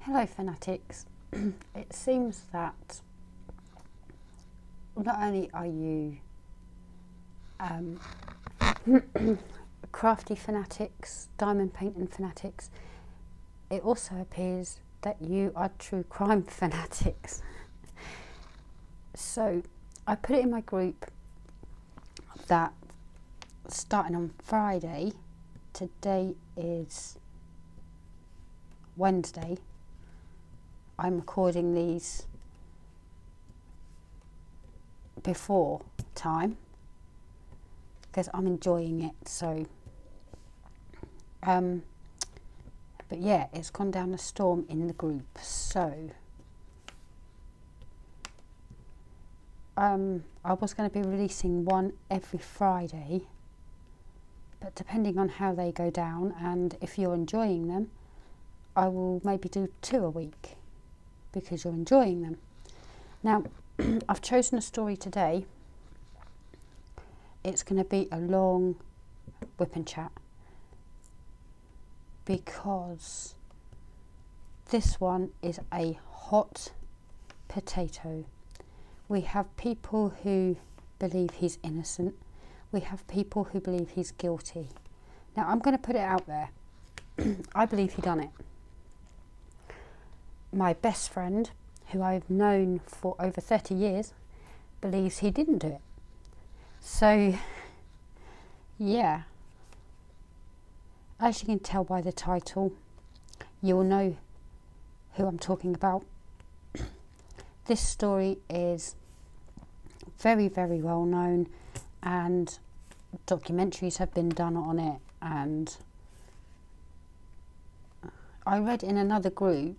Hello fanatics. It seems that not only are you crafty fanatics, diamond painting fanatics, it also appears that you are true crime fanatics. So I put it in my group that starting on Friday, today is Wednesday, I'm recording these before time because I'm enjoying it. So but yeah, it's gone down a storm in the group, so I was going to be releasing one every Friday, but depending on how they go down and if you're enjoying them, I will maybe do 2 a week because you're enjoying them. Now I've chosen a story today. It's going to be a long whip and chat because this one is a hot potato. We have people who believe he's innocent. We have people who believe he's guilty. Now I'm going to put it out there. I believe he done it. My best friend, who I've known for over 30 years, believes he didn't do it. So, yeah. As you can tell by the title, you will know who I'm talking about. This story is very, very well known, and documentaries have been done on it. And I read in another group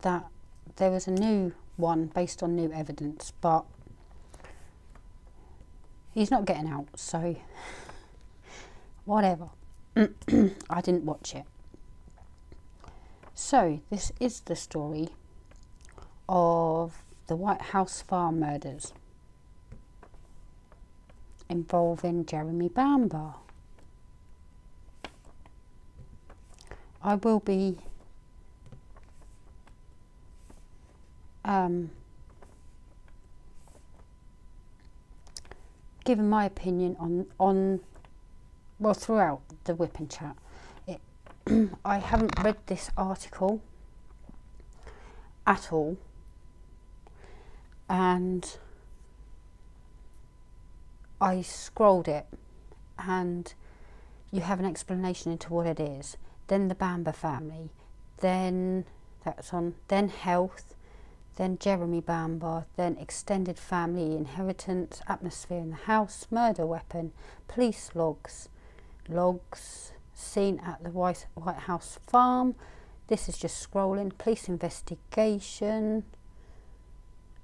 that there was a new one based on new evidence, but he's not getting out, so whatever. I didn't watch it. So this is the story of the White House Farm murders involving Jeremy Bamber. I will be given my opinion on well, throughout the whip and chat. I haven't read this article at all, and I scrolled it, and you have an explanation into what it is, then the Bamber family, then that's on, then health, then Jeremy Bamber, then extended family, inheritance, atmosphere in the house, murder weapon, police logs, seen at the White House Farm. This is just scrolling, police investigation,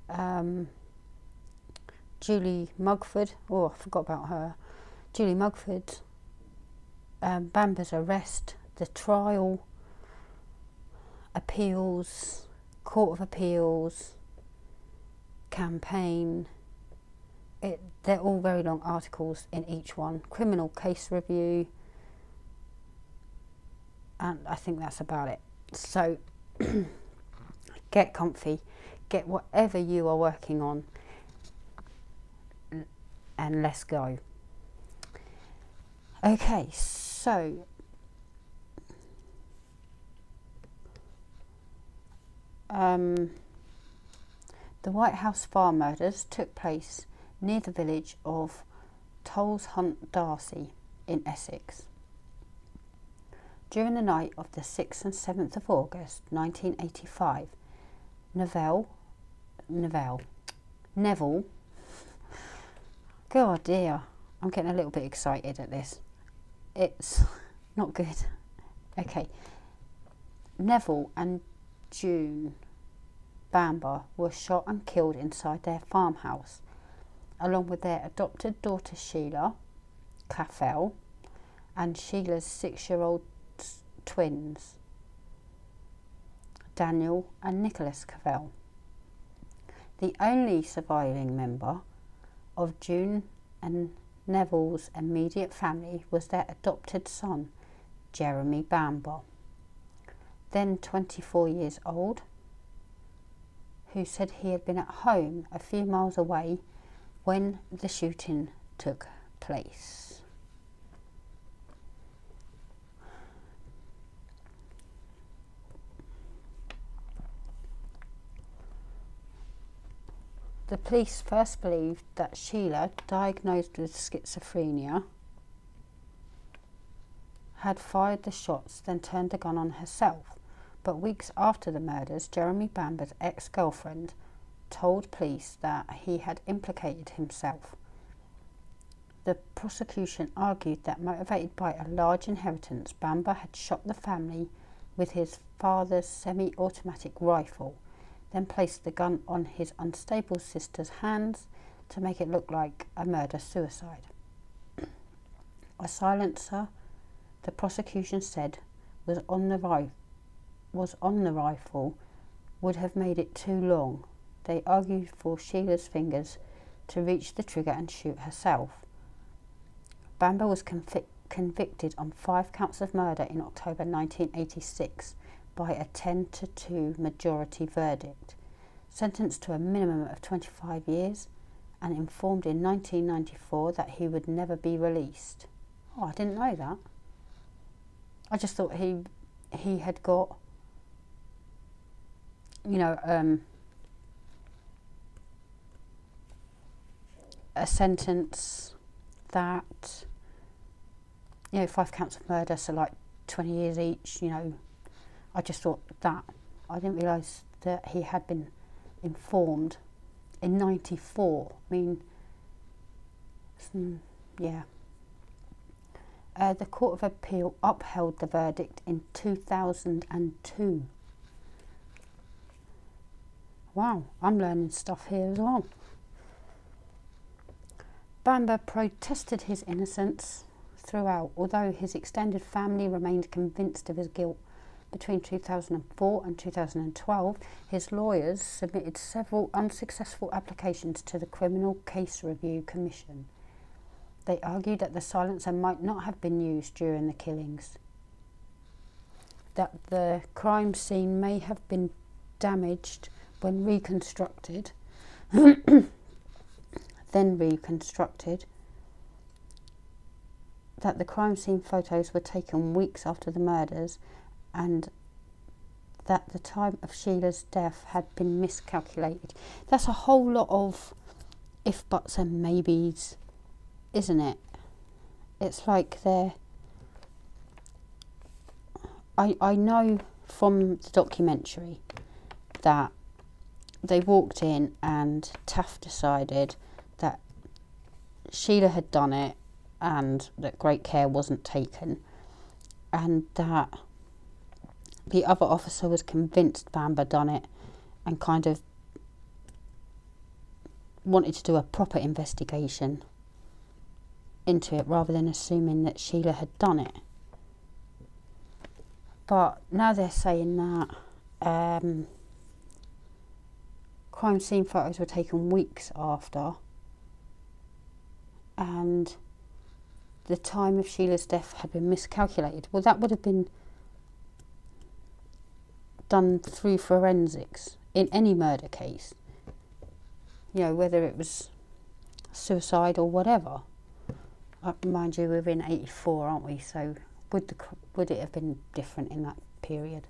Julie Mugford, oh I forgot about her, Julie Mugford, Bamber's arrest, the trial, appeals, Court of Appeals, campaign. They're all very long articles in each one. Criminal case review, and I think that's about it. So get comfy, get whatever you are working on, and let's go. Okay, so the White House Farm murders took place near the village of Tolleshunt D'Arcy in Essex during the night of the 6th and 7th of August 1985. Neville, God dear, I'm getting a little bit excited at this. It's not good. Okay, Neville and June Bamber were shot and killed inside their farmhouse, along with their adopted daughter Sheila Caffell and Sheila's 6-year-old twins Daniel and Nicholas Caffell. The only surviving member of June and Neville's immediate family was their adopted son, Jeremy Bamber, then 24 years old, who said he had been at home a few miles away when the shooting took place. The police first believed that Sheila, diagnosed with schizophrenia, had fired the shots, then turned the gun on herself. But weeks after the murders, Jeremy Bamber's ex-girlfriend told police that he had implicated himself. The prosecution argued that, motivated by a large inheritance, Bamber had shot the family with his father's semi-automatic rifle, then placed the gun on his unstable sister's hands to make it look like a murder-suicide. A silencer, the prosecution said, was on the rifle would have made it too long. They argued for Sheila's fingers to reach the trigger and shoot herself. Bamber was convicted on 5 counts of murder in October 1986 by a 10-2 majority verdict, sentenced to a minimum of 25 years and informed in 1994 that he would never be released. Oh, I didn't know that. I just thought he had got, you know, a sentence that, you know, 5 counts of murder, so like 20 years each, you know. I just thought that. I didn't realise that he had been informed in 94. I mean, yeah. The Court of Appeal upheld the verdict in 2002. Wow, I'm learning stuff here as well. Bamber protested his innocence throughout, although his extended family remained convinced of his guilt. Between 2004 and 2012, his lawyers submitted several unsuccessful applications to the Criminal Case Review Commission. They argued that the silencer might not have been used during the killings, that the crime scene may have been damaged when reconstructed, that the crime scene photos were taken weeks after the murders, and that the time of Sheila's death had been miscalculated. That's a whole lot of if, buts and maybes, isn't it? It's like they're... I know from the documentary that they walked in and Taff decided that Sheila had done it and that great care wasn't taken, and that the other officer was convinced Bamber done it and kind of wanted to do a proper investigation into it rather than assuming that Sheila had done it. But now they're saying that crime scene photos were taken weeks after, and the time of Sheila's death had been miscalculated. Well, that would have been done through forensics in any murder case, you know, whether it was suicide or whatever. Mind you, we're in 84, aren't we? So would it have been different in that period?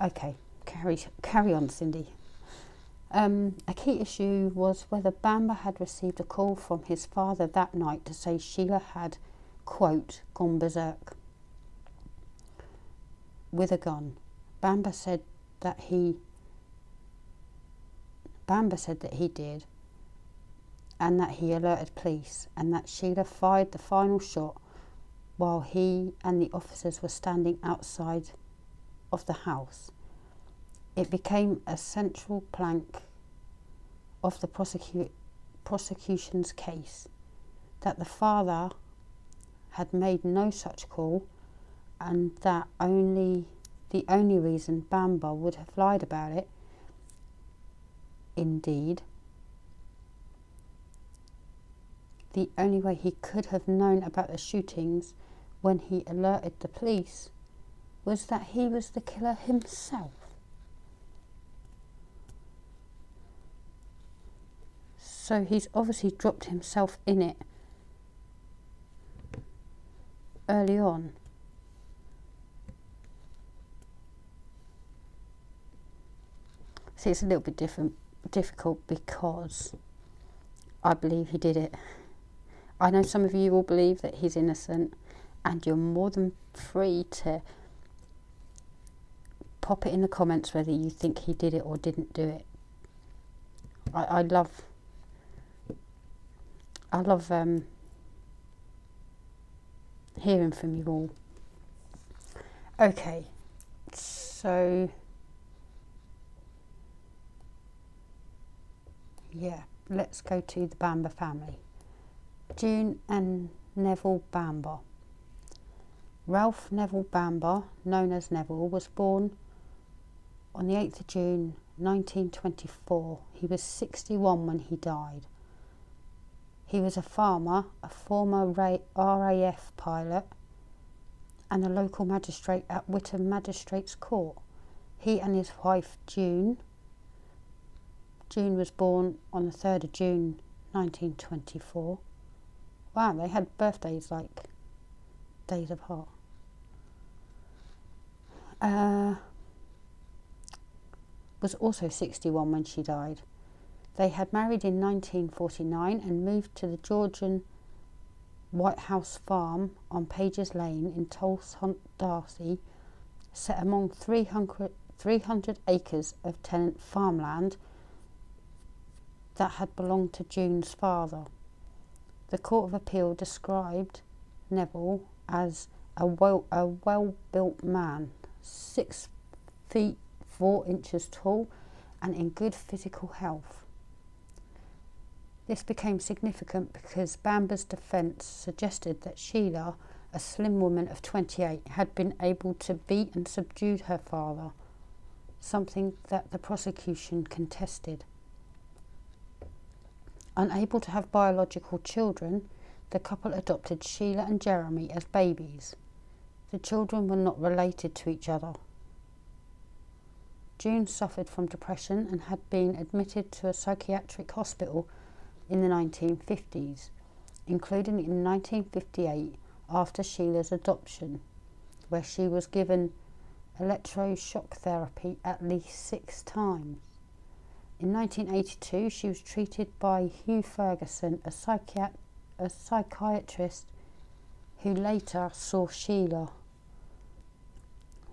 Okay, carry on, Cindy. A key issue was whether Bamber had received a call from his father that night to say Sheila had, quote, gone berserk with a gun. Bamber said that he did, and that he alerted police, and that Sheila fired the final shot while he and the officers were standing outside of the house. It became a central plank of the prosecution's case that the father had made no such call, and that the only reason Bamber would have lied about it, indeed, The only way he could have known about the shootings when he alerted the police was that he was the killer himself. So he's obviously dropped himself in it early on. See, it's a little bit difficult because I believe he did it. I know some of you will believe that he's innocent, and you're more than free to pop it in the comments whether you think he did it or didn't do it. I love hearing from you all. Okay, so yeah, let's go to the Bamber family. June and Neville Bamber. Ralph Neville Bamber, known as Neville, was born on the 8th of June 1924. He was 61 when he died. He was a farmer, a former RAF pilot, and a local magistrate at Whitton Magistrates Court. He and his wife June. June was born on the 3rd of June 1924. Wow, they had birthdays like days apart. Was also 61 when she died. They had married in 1949 and moved to the Georgian White House Farm on Pages Lane in Tolleshunt D'Arcy, set among 300 acres of tenant farmland that had belonged to June's father. The Court of Appeal described Neville as a well-built man, 6 feet 4 inches tall and in good physical health. This became significant because Bamber's defence suggested that Sheila, a slim woman of 28, had been able to beat and subdue her father, something that the prosecution contested. Unable to have biological children, the couple adopted Sheila and Jeremy as babies. The children were not related to each other. June suffered from depression and had been admitted to a psychiatric hospital in the 1950s, including in 1958 after Sheila's adoption, where she was given electroshock therapy at least 6 times. In 1982 she was treated by Hugh Ferguson, a psychiatrist who later saw Sheila.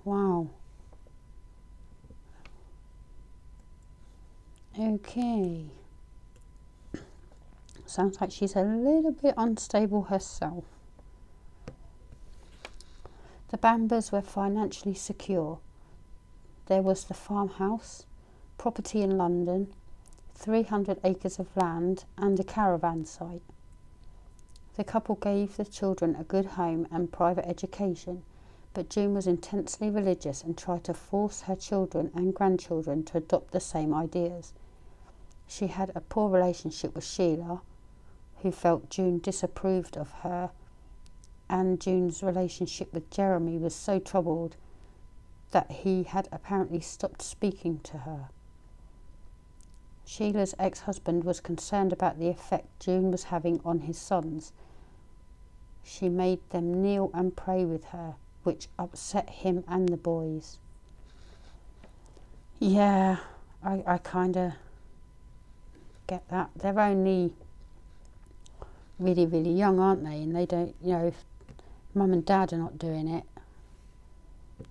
Wow. Okay. Sounds like she's a little bit unstable herself. The Bambers were financially secure. There was the farmhouse, property in London, 300 acres of land and a caravan site. The couple gave the children a good home and private education, but June was intensely religious and tried to force her children and grandchildren to adopt the same ideas. She had a poor relationship with Sheila, who felt June disapproved of her, and June's relationship with Jeremy was so troubled that he had apparently stopped speaking to her. Sheila's ex-husband was concerned about the effect June was having on his sons. She made them kneel and pray with her, which upset him and the boys. Yeah, I kind of get that. They're only really, really young, aren't they? And they don't, you know, if mum and dad are not doing it,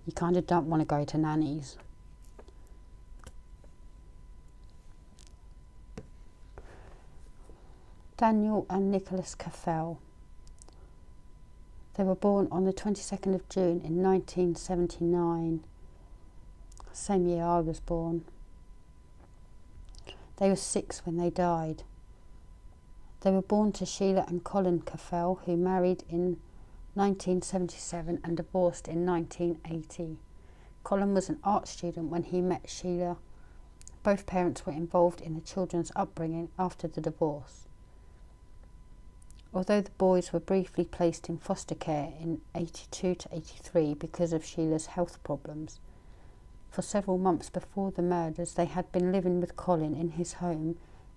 you kind of don't want to go to nannies. Daniel and Nicholas Caffell. They were born on the 22nd of June in 1979, same year I was born. They were 6 when they died. They were born to Sheila and Colin Caffell, who married in 1977 and divorced in 1980. Colin was an art student when he met Sheila. Both parents were involved in the children's upbringing after the divorce. Although the boys were briefly placed in foster care in 82 to 83 because of Sheila's health problems, for several months before the murders they had been living with Colin in his home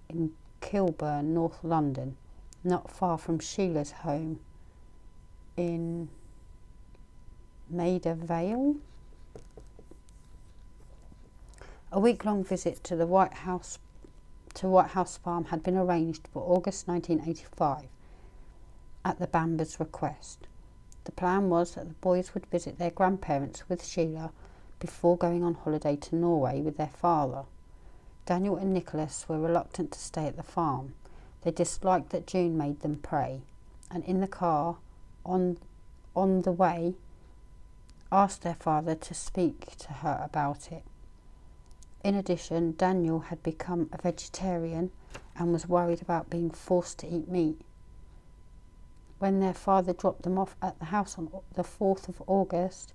in Kilburn, North London, not far from Sheila's home in Maida Vale. A week-long visit to the White House Farm had been arranged for August 1985 at the Bambers' request. The plan was that the boys would visit their grandparents with Sheila before going on holiday to Norway with their father. Daniel and Nicholas were reluctant to stay at the farm. They disliked that June made them pray, and in the car on the way asked their father to speak to her about it. In addition, Daniel had become a vegetarian and was worried about being forced to eat meat. When their father dropped them off at the house on the 4th of August,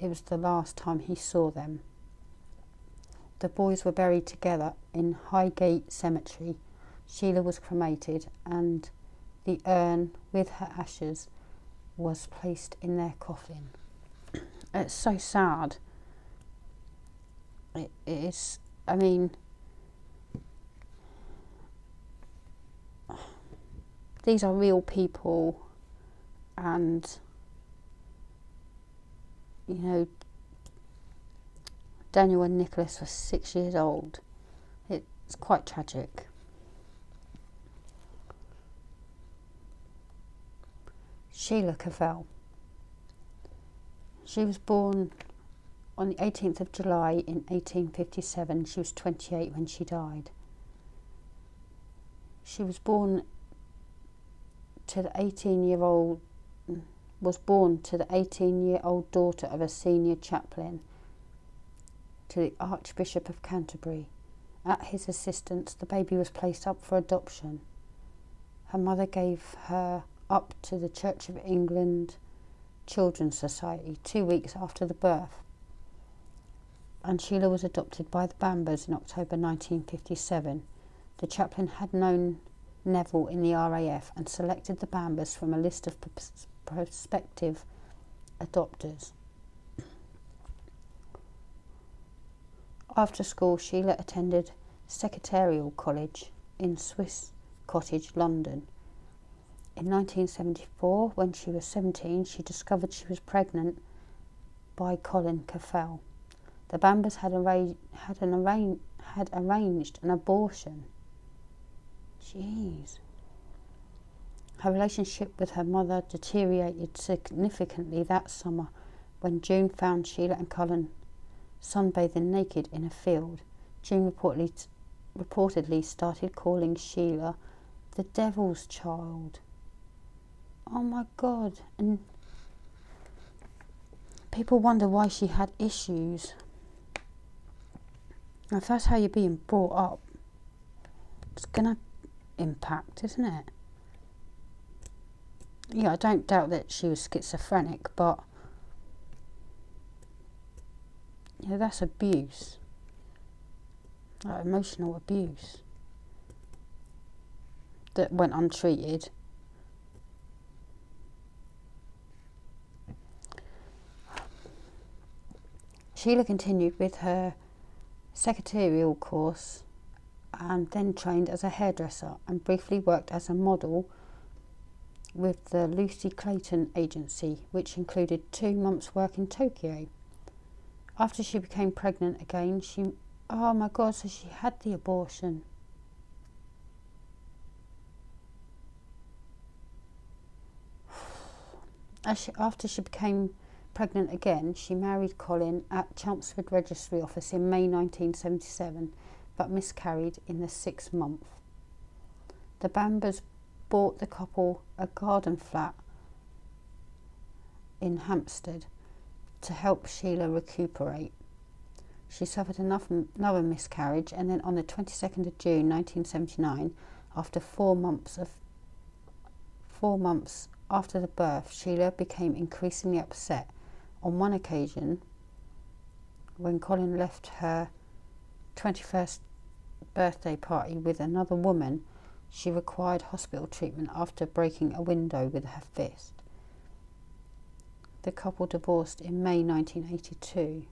it was the last time he saw them. The boys were buried together in Highgate cemetery. Sheila was cremated and the urn with her ashes was placed in their coffin. It's so sad. It is, I mean, these are real people, and, you know, Daniel and Nicholas were 6 years old. It's quite tragic. Sheila Caffell. She was born on the 18th of July in 1857. She was 28 when she died. She was born to the 18-year-old daughter of a senior chaplain to the Archbishop of Canterbury. At his assistance, the baby was placed up for adoption. Her mother gave her up to the Church of England Children's Society 2 weeks after the birth, and Sheila was adopted by the Bambers in October 1957. The chaplain had known Neville in the RAF and selected the Bambers from a list of prospective adopters. After school, Sheila attended Secretarial College in Swiss Cottage, London. In 1974, when she was 17, she discovered she was pregnant by Colin Caffell. The Bambers had arranged an abortion. Jeez. Her relationship with her mother deteriorated significantly that summer when June found Sheila and Colin sunbathing naked in a field. June reportedly started calling Sheila the devil's child. Oh my God. And people wonder why she had issues. If that's how you're being brought up, it's gonna impact, isn't it? Yeah, I don't doubt that she was schizophrenic, but yeah, you know, that's abuse, like emotional abuse that went untreated. Sheila continued with her secretarial course and then trained as a hairdresser and briefly worked as a model with the Lucy Clayton agency, which included 2 months' work in Tokyo. After she became pregnant again, she... Oh my God, so she had the abortion. After she became pregnant again, she married Colin at Chelmsford Registry Office in May 1977, but miscarried in the 6th month. The Bambers bought the couple a garden flat in Hampstead to help Sheila recuperate. She suffered another miscarriage, and then on the 22nd of June 1979, after 4 months after the birth, Sheila became increasingly upset. On one occasion, when Colin left her 21st birthday party with another woman, She required hospital treatment after breaking a window with her fist. The couple divorced in May 1982.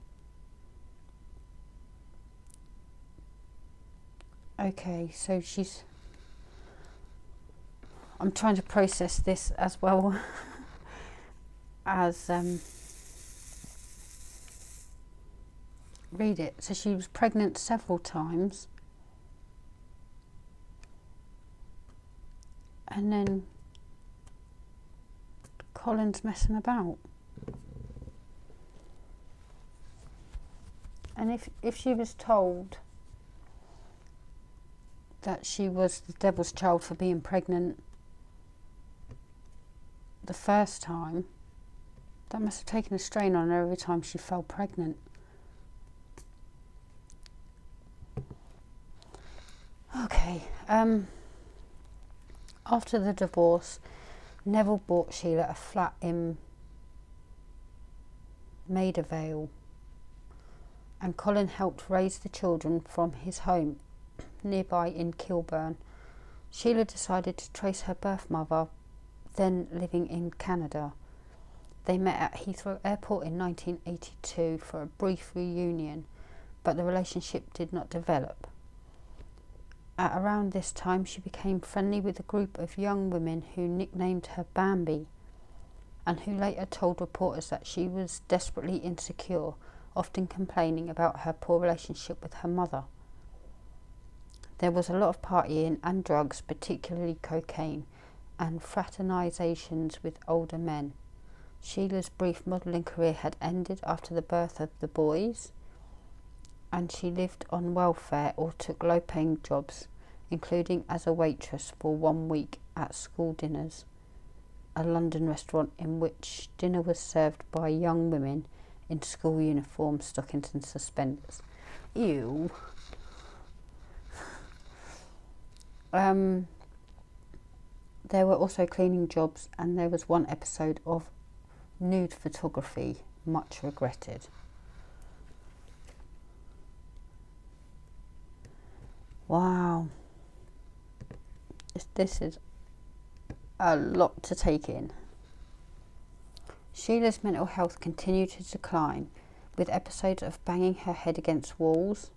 Okay, so she's... I'm trying to process this as well as read it. So she was pregnant several times. And then Colin's messing about. And if she was told that she was the devil's child for being pregnant the first time, that must have taken a strain on her every time she fell pregnant. Okay, after the divorce, Neville bought Sheila a flat in Maida Vale, and Colin helped raise the children from his home nearby in Kilburn. Sheila decided to trace her birth mother, then living in Canada. They met at Heathrow Airport in 1982 for a brief reunion, but the relationship did not develop. At around this time, she became friendly with a group of young women who nicknamed her Bambi, and who later told reporters that she was desperately insecure, often complaining about her poor relationship with her mother. There was a lot of partying and drugs, particularly cocaine, and fraternisations with older men. Sheila's brief modelling career had ended after the birth of the boys, and she lived on welfare or took low-paying jobs, including as a waitress for 1 week at school dinners, a London restaurant in which dinner was served by young women in school uniform, stockings and suspenders. Ew. There were also cleaning jobs, and there was one episode of nude photography, much regretted. Wow, this is a lot to take in. Sheila's mental health continued to decline, with episodes of banging her head against walls.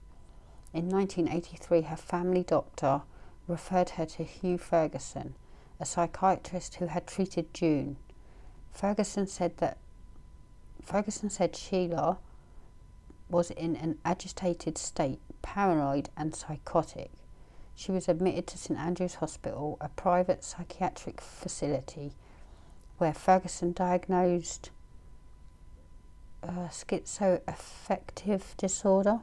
In 1983, her family doctor referred her to Hugh Ferguson, a psychiatrist who had treated June. Ferguson said Sheila was in an agitated state, paranoid and psychotic. She was admitted to St. Andrew's Hospital, a private psychiatric facility, where Ferguson diagnosed schizoaffective disorder.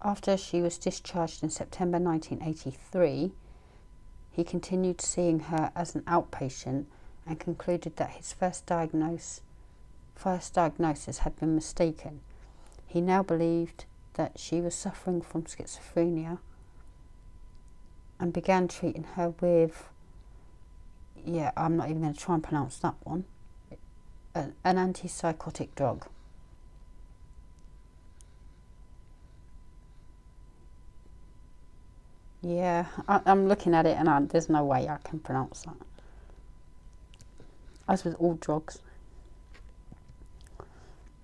After she was discharged in September 1983, he continued seeing her as an outpatient and concluded that his first diagnosis had been mistaken. He now believed that she was suffering from schizophrenia and began treating her with, yeah, I'm not even going to try and pronounce that one, an antipsychotic drug. Yeah, I'm looking at it and there's no way I can pronounce that. As with all drugs,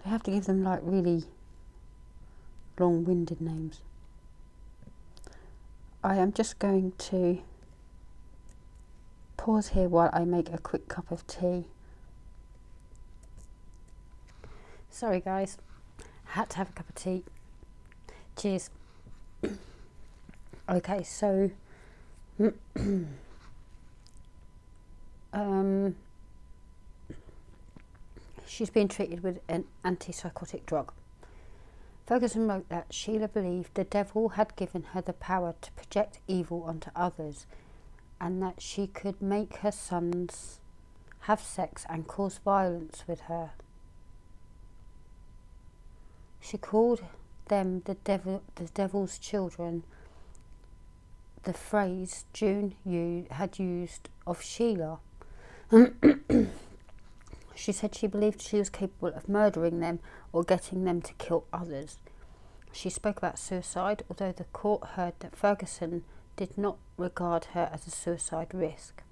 they have to give them like really long-winded names. I am just going to pause here while I make a quick cup of tea. Sorry guys, had to have a cup of tea. Cheers. Okay, so she's been treated with an antipsychotic drug. Ferguson wrote that Sheila believed the devil had given her the power to project evil onto others, and that she could make her sons have sex and cause violence with her. She called them the devil's children. The phrase June had used of Sheila. She said she believed she was capable of murdering them or getting them to kill others. She spoke about suicide, although the court heard that Ferguson did not regard her as a suicide risk.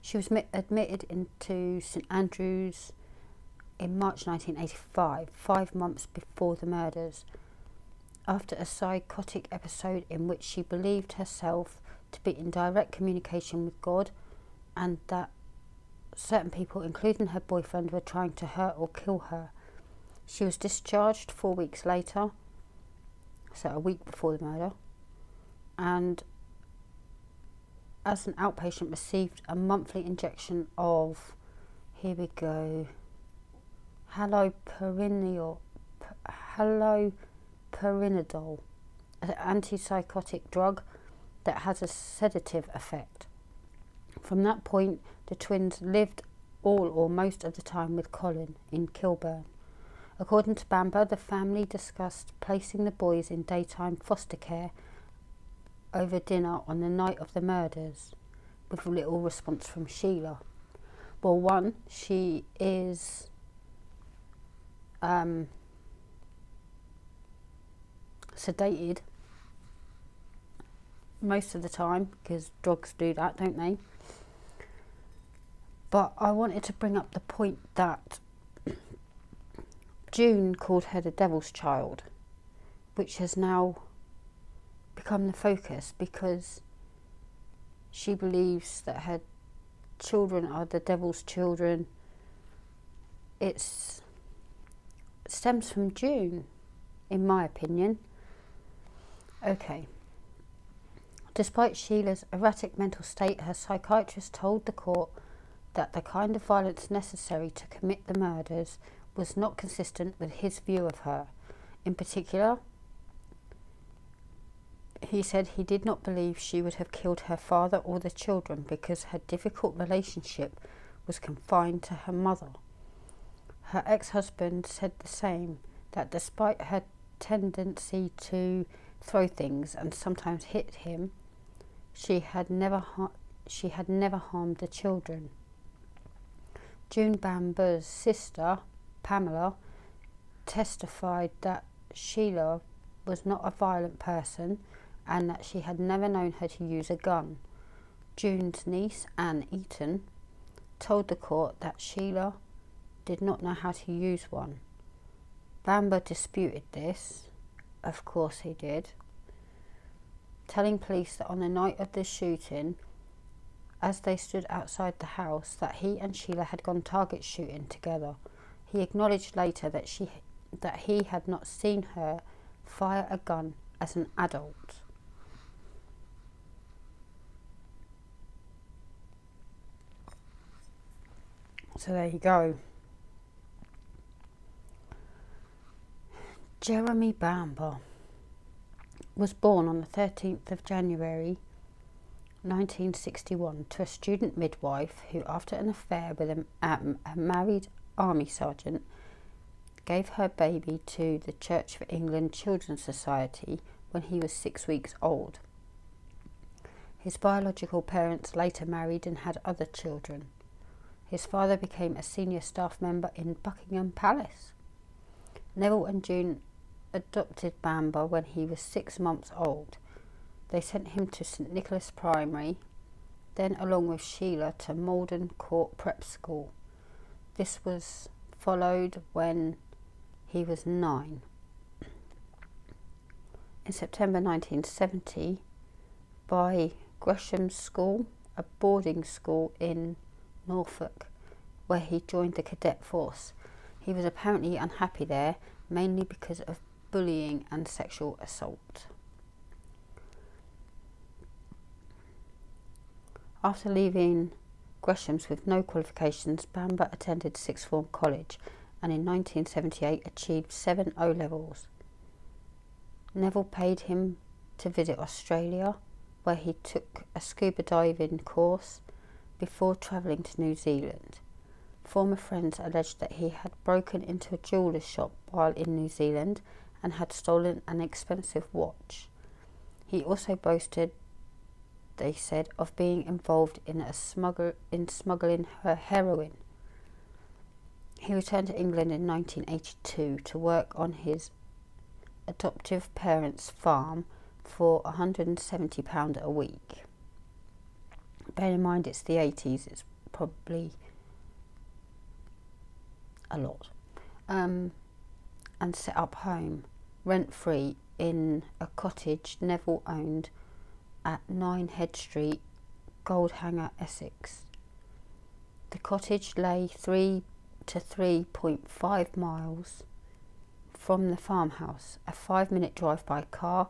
She was admitted into St Andrew's in March 1985, 5 months before the murders, after a psychotic episode in which she believed herself to be in direct communication with God, and that certain people, including her boyfriend, were trying to hurt or kill her. She was discharged 4 weeks later, so a week before the murder, and as an outpatient received a monthly injection of, here we go, haloperidol, an antipsychotic drug that has a sedative effect. From that point, the twins lived all or most of the time with Colin in Kilburn. According to Bamber, the family discussed placing the boys in daytime foster care over dinner on the night of the murders, with little response from Sheila. Well, one, she is sedated most of the time, because drugs do that, don't they? But I wanted to bring up the point that June called her the devil's child, which has now become the focus because she believes that her children are the devil's children. It stems from June, in my opinion. Okay. Despite Sheila's erratic mental state, her psychiatrist told the court that the kind of violence necessary to commit the murders was not consistent with his view of her. In particular, he said he did not believe she would have killed her father or the children because her difficult relationship was confined to her mother. Her ex-husband said the same, that despite her tendency to throw things and sometimes hit him, she had never harmed the children. June Bamber's sister, Pamela, testified that Sheila was not a violent person and that she had never known her to use a gun. June's niece, Anne Eaton, told the court that Sheila did not know how to use one. Bamber disputed this, of course he did, telling police that on the night of the shooting, as they stood outside the house, that he and Sheila had gone target shooting together. He acknowledged later that he had not seen her fire a gun as an adult. So there you go. Jeremy Bamber was born on the 13th of January 1961 to a student midwife who, after an affair with a married army sergeant, gave her baby to the Church of England Children's Society when he was 6 weeks old. His biological parents later married and had other children. His father became a senior staff member in Buckingham Palace. Neville and June adopted Bamber when he was 6 months old. They sent him to St Nicholas Primary, then along with Sheila to Malden Court Prep School. This was followed when he was 9. In September 1970, by Gresham's School, a boarding school in Norfolk, where he joined the cadet force. He was apparently unhappy there, mainly because of bullying and sexual assault. After leaving Gresham's with no qualifications, Bamber attended Sixth Form College and in 1978 achieved 7 O-levels. Neville paid him to visit Australia, where he took a scuba diving course before travelling to New Zealand. Former friends alleged that he had broken into a jeweller's shop while in New Zealand and had stolen an expensive watch. He also boasted, they said, of being involved in smuggling her heroin. He returned to England in 1982 to work on his adoptive parents' farm for £170 a week. Bear in mind it's the 80s, it's probably a lot. And set up home, rent-free, in a cottage Neville owned at 9 Head Street, Goldhanger, Essex. The cottage lay 3 to 3.5 miles from the farmhouse, a 5-minute drive by car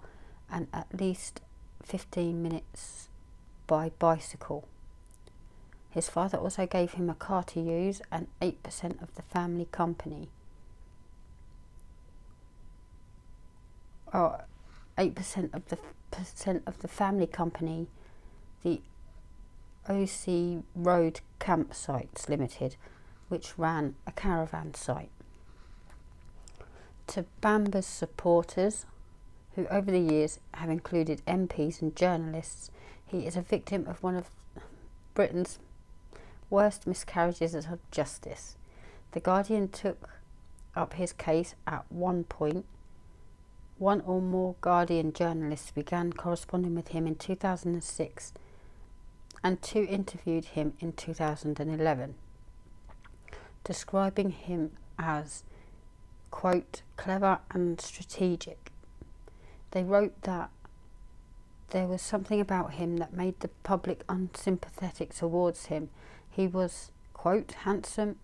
and at least 15 minutes by bicycle. His father also gave him a car to use and 8% of the family company. 8% of the family company, the Osea Road Campsites Limited, which ran a caravan site. To Bamber's supporters, who over the years have included MPs and journalists, he is a victim of one of Britain's worst miscarriages of justice. The Guardian took up his case at one point. One or more Guardian journalists began corresponding with him in 2006 and 2 interviewed him in 2011, describing him as, quote, clever and strategic. They wrote that there was something about him that made the public unsympathetic towards him. He was, quote, handsome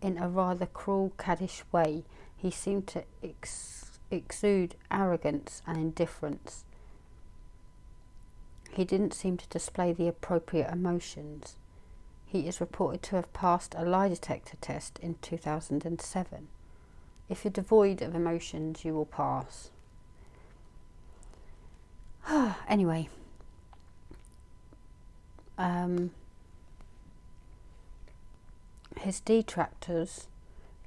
in a rather cruel, caddish way. He seemed to exude arrogance and indifference. He didn't seem to display the appropriate emotions. He is reported to have passed a lie detector test in 2007. If you're devoid of emotions, you will pass. Anyway, his detractors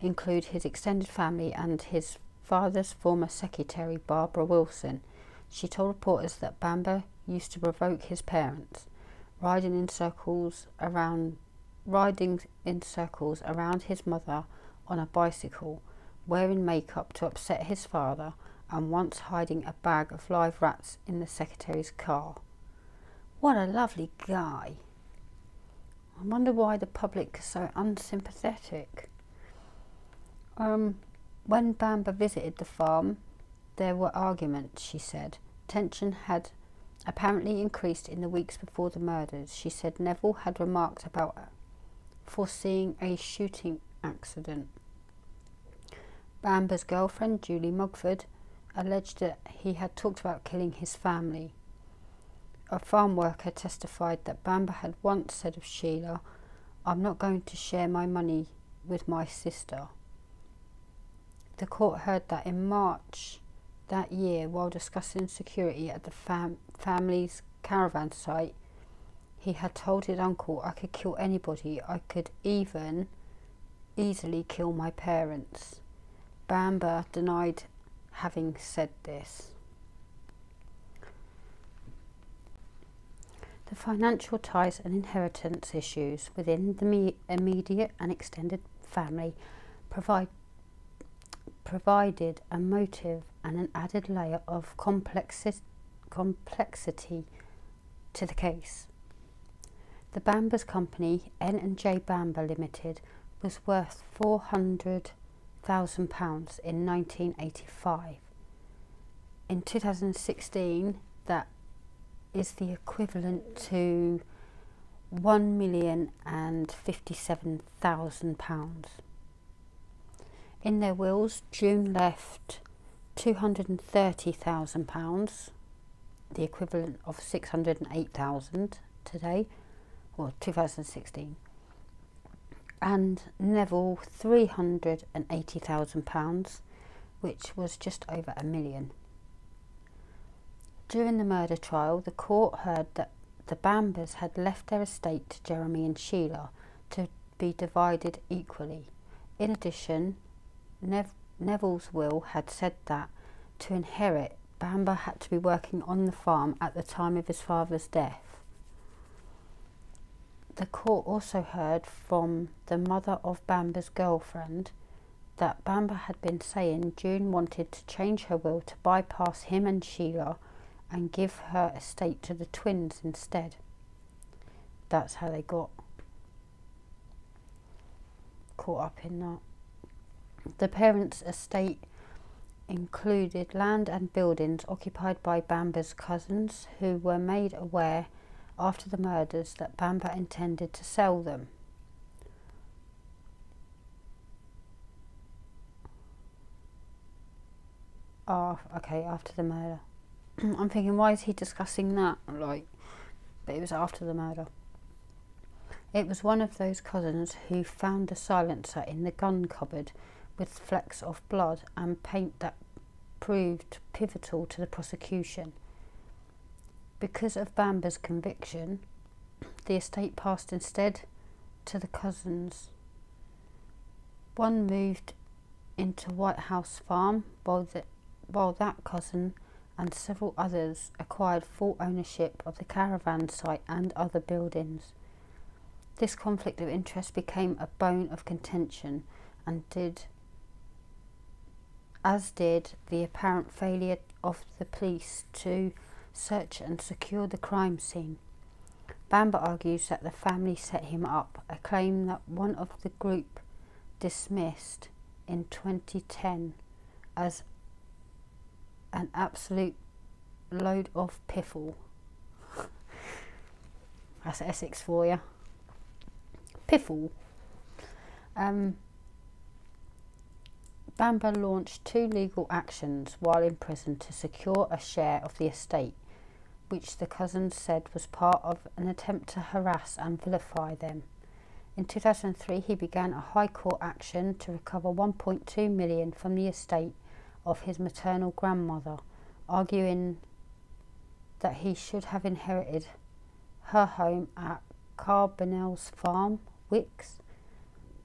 include his extended family and his father's former secretary, Barbara Wilson. She told reporters that Bamber used to provoke his parents, riding in circles around his mother on a bicycle, wearing makeup to upset his father, and once hiding a bag of live rats in the secretary's car. What a lovely guy. I wonder why the public is so unsympathetic. When Bamber visited the farm, there were arguments, she said. Tension had apparently increased in the weeks before the murders. She said Neville had remarked about foreseeing a shooting accident. Bamber's girlfriend, Julie Mugford, alleged that he had talked about killing his family. A farm worker testified that Bamber had once said of Sheila, "I'm not going to share my money with my sister." The court heard that in March that year, while discussing security at the family's caravan site, he had told his uncle, "I could kill anybody, I could even easily kill my parents." Bamber denied having said this. The financial ties and inheritance issues within the immediate and extended family provided a motive and an added layer of complexity to the case. The Bamber's company, N&J Bamber Limited, was worth £400,000 in 1985. In 2016, that is the equivalent to £1,057,000. In their wills, June left £230,000, the equivalent of £608,000 today, or 2016, and Neville £380,000, which was just over £1 million. During the murder trial, the court heard that the Bambers had left their estate to Jeremy and Sheila to be divided equally. In addition, Neville's will had said that to inherit, Bamber had to be working on the farm at the time of his father's death. The court also heard from the mother of Bamber's girlfriend that Bamber had been saying June wanted to change her will to bypass him and Sheila and give her estate to the twins instead. That's how they got caught up in that. The parents' estate included land and buildings occupied by Bamber's cousins, who were made aware after the murders that Bamber intended to sell them. Oh, okay, after the murder. I'm thinking, why is he discussing that? Like, but it was after the murder. It was one of those cousins who found the silencer in the gun cupboard with flecks of blood and paint that proved pivotal to the prosecution. Because of Bamber's conviction, the estate passed instead to the cousins. One moved into White House Farm, while that cousin and several others acquired full ownership of the caravan site and other buildings. This conflict of interest became a bone of contention, and as did the apparent failure of the police to search and secure the crime scene. Bamber argues that the family set him up, a claim that one of the group dismissed in 2010 as an absolute load of piffle. That's Essex for you. Piffle. Bamber launched 2 legal actions while in prison to secure a share of the estate, which the cousins said was part of an attempt to harass and vilify them. In 2003, he began a High Court action to recover £1.2 million from the estate of his maternal grandmother, arguing that he should have inherited her home at Carbonell's Farm, Wicks,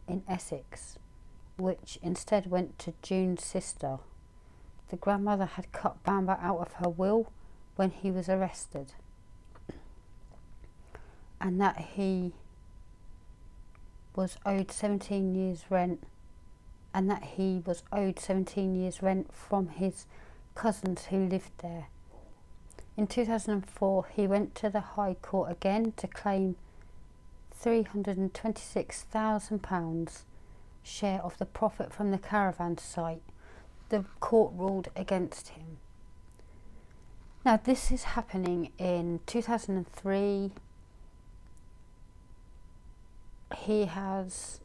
in Essex, which instead went to June's sister. The grandmother had cut Bamber out of her will when he was arrested, and that he was owed 17 years rent, and that he was owed 17 years rent from his cousins who lived there. In 2004, he went to the High Court again to claim £326,000 share of the profit from the caravan site. The court ruled against him. Now, this is happening in 2003. He has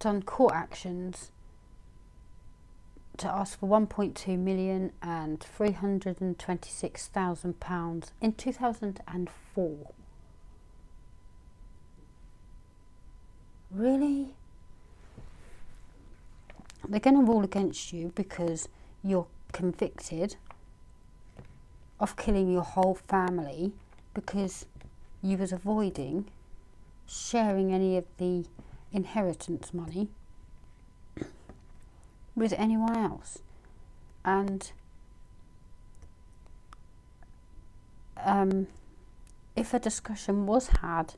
done court actions to ask for £1.2 million and £326,000 in 2004. Really? They're going to rule against you because you're convicted of killing your whole family because you was avoiding sharing any of the inheritance money with anyone else. And if a discussion was had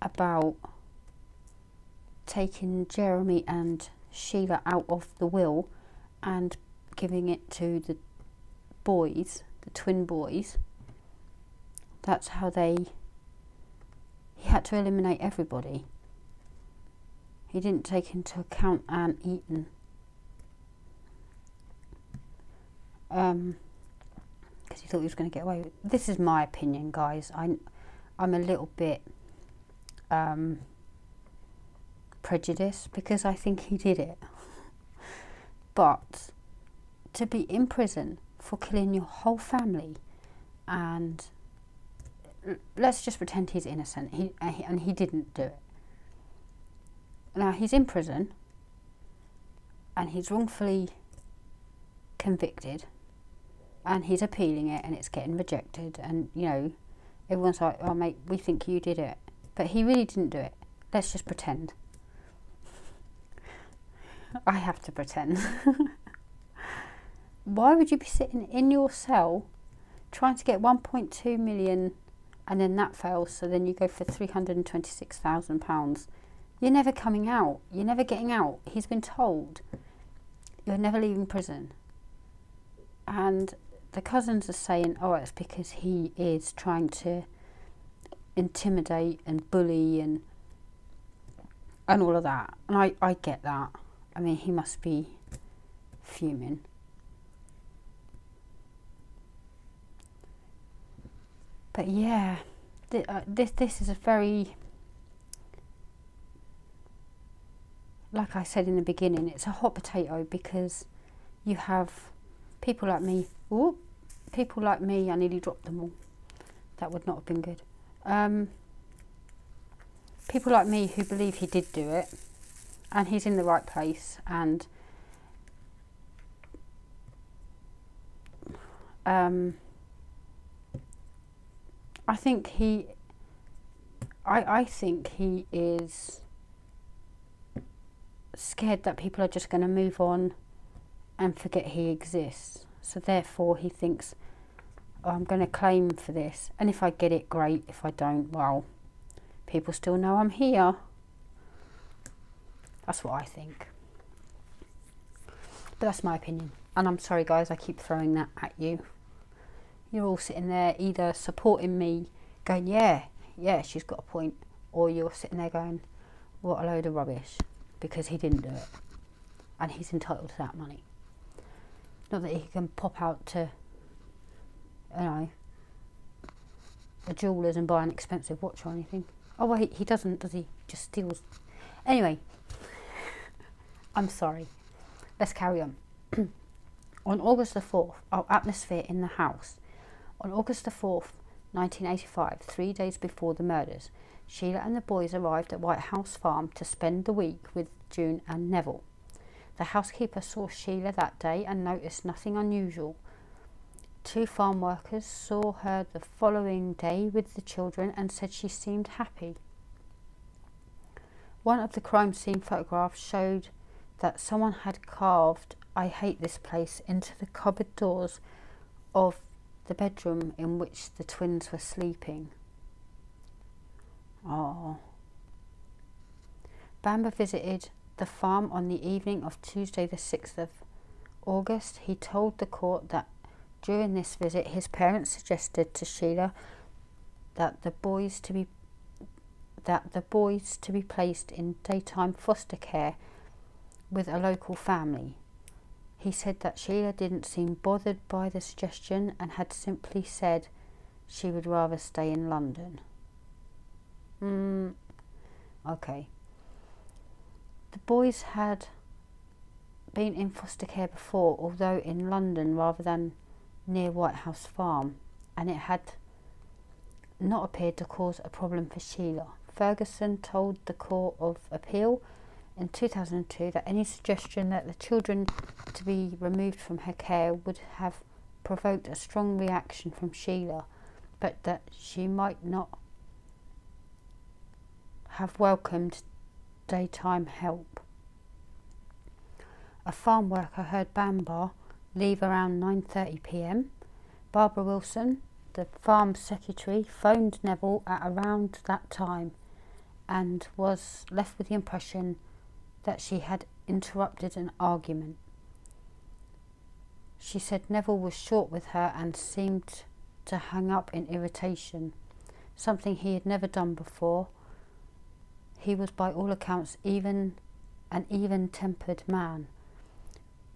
about taking Jeremy and Sheila out of the will and giving it to the boys, the twin boys, that's how he had to eliminate everybody. He didn't take into account Anne Eaton. Because he thought he was going to get away with it. This is my opinion, guys. I'm a little bit prejudice because I think he did it. But to be in prison for killing your whole family, and let's just pretend he's innocent, and he didn't do it. Now he's in prison and he's wrongfully convicted and he's appealing it and it's getting rejected, and you know, everyone's like, oh mate, we think you did it, but he really didn't do it. Let's just pretend. I have to pretend. Why would you be sitting in your cell trying to get 1.2 million and then that fails, so then you go for £326,000? You're never coming out. You're never getting out. He's been told you're never leaving prison. And the cousins are saying, oh, it's because he is trying to intimidate and bully and all of that. And I get that. I mean, he must be fuming. But yeah, this is a very, like I said in the beginning, it's a hot potato, because you have people like me, I nearly dropped them all, that would not have been good. People like me who believe he did do it, and he's in the right place, and I think he, I think he is scared that people are just going to move on and forget he exists. So therefore he thinks, oh, I'm going to claim for this. And if I get it, great. If I don't, well, people still know I'm here. That's what I think. But that's my opinion. And I'm sorry, guys, I keep throwing that at you. You're all sitting there either supporting me, going, yeah, yeah, she's got a point, or you're sitting there going, what a load of rubbish, because he didn't do it, and he's entitled to that money. Not that he can pop out to, you know, a jeweller's and buy an expensive watch or anything. Oh, wait, he doesn't, does he? Just steals. Anyway, I'm sorry. Let's carry on. On August the 4th, our atmosphere in the house. On August the 4th, 1985, 3 days before the murders, Sheila and the boys arrived at White House Farm to spend the week with June and Neville. The housekeeper saw Sheila that day and noticed nothing unusual. Two farm workers saw her the following day with the children and said she seemed happy. One of the crime scene photographs showed that someone had carved "I hate this place" into the cupboard doors of the bedroom in which the twins were sleeping. Oh. Bamber visited the farm on the evening of Tuesday the 6th of August. He told the court that during this visit his parents suggested to Sheila that the boys to be placed in daytime foster care with a local family. He said that Sheila didn't seem bothered by the suggestion and had simply said she would rather stay in London. Okay. The boys had been in foster care before, although in London rather than near White House Farm, and it had not appeared to cause a problem for Sheila. Ferguson told the Court of Appeal in 2002 that any suggestion that the children to be removed from her care would have provoked a strong reaction from Sheila, but that she might not have welcomed daytime help. A farm worker heard Bamber leave around 9:30 p.m. Barbara Wilson, the farm secretary, phoned Neville at around that time and was left with the impression that she had interrupted an argument. She said Neville was short with her and seemed to hang up in irritation, something he had never done before. He was by all accounts an even-tempered man.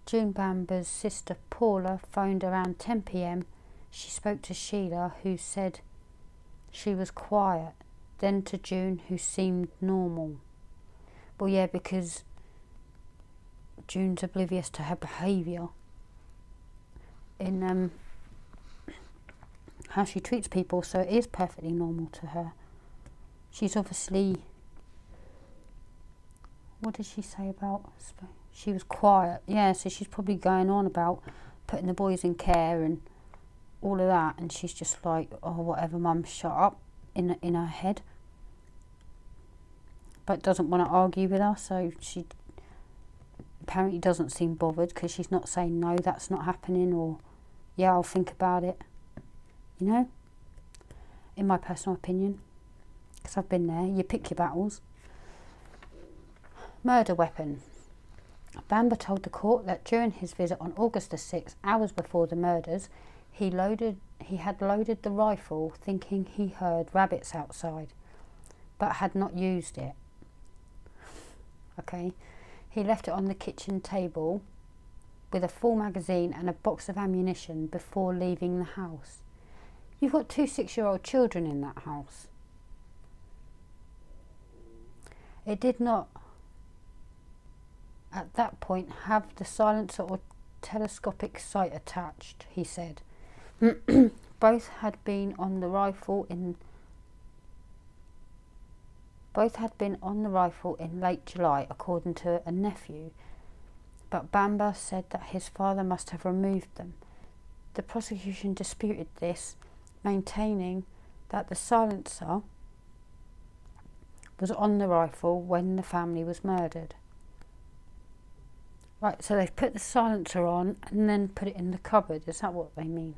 June Bamber's sister Paula phoned around 10 p.m. She spoke to Sheila, who said she was quiet, then to June, who seemed normal. Well, yeah, because June's oblivious to her behaviour in how she treats people, so it is perfectly normal to her. She's obviously, what did she say about, she was quiet, yeah, so she's probably going on about putting the boys in care and all of that, and she's just like, oh, whatever, mum, shut up, in her head. But doesn't want to argue with her, so she apparently doesn't seem bothered, because she's not saying, no, that's not happening, or, yeah, I'll think about it, you know, in my personal opinion, because I've been there. You pick your battles. Murder weapon. Bamber told the court that during his visit on August the 6th, hours before the murders, He had loaded the rifle, thinking he heard rabbits outside, but had not used it. Okay, he left it on the kitchen table with a full magazine and a box of ammunition before leaving the house. You've got 2 6-year-old children in that house. It did not, at that point, have the silencer or telescopic sight attached, he said. Both had been on the rifle in late July, according to a nephew, but Bamber said that his father must have removed them. The prosecution disputed this, maintaining that the silencer was on the rifle when the family was murdered. Right, so they've put the silencer on and then put it in the cupboard. Is that what they mean?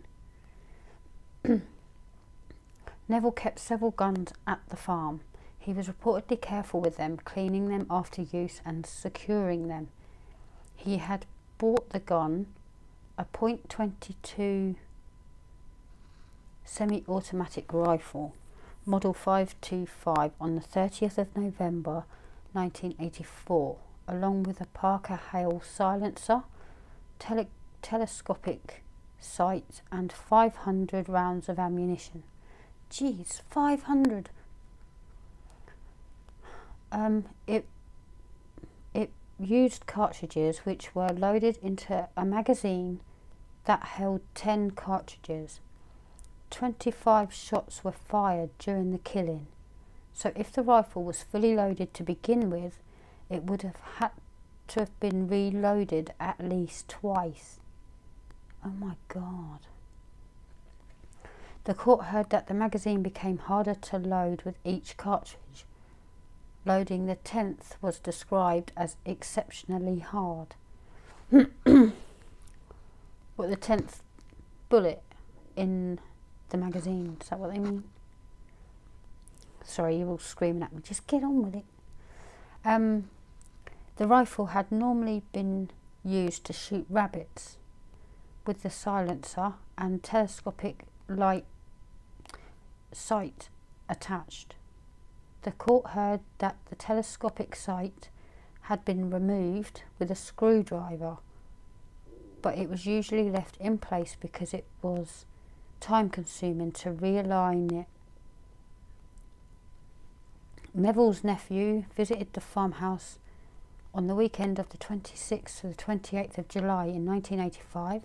Neville kept several guns at the farm. He was reportedly careful with them, cleaning them after use and securing them. He had bought the gun, a .22 semi-automatic rifle, model 525, on the 30th of November 1984, along with a Parker Hale silencer, telescopic sight and 500 rounds of ammunition. Geez, 500. It used cartridges which were loaded into a magazine that held 10 cartridges. 25 shots were fired during the killing. So if the rifle was fully loaded to begin with, it would have had to have been reloaded at least twice. Oh my God. The court heard that the magazine became harder to load with each cartridge. Loading the 10th was described as exceptionally hard. What, the 10th bullet in the magazine, is that what they mean? Sorry, you're all screaming at me, just get on with it. The rifle had normally been used to shoot rabbits with the silencer and telescopic sight attached. The court heard that the telescopic sight had been removed with a screwdriver, but it was usually left in place because it was time-consuming to realign it. Neville's nephew visited the farmhouse on the weekend of the 26th to the 28th of July in 1985,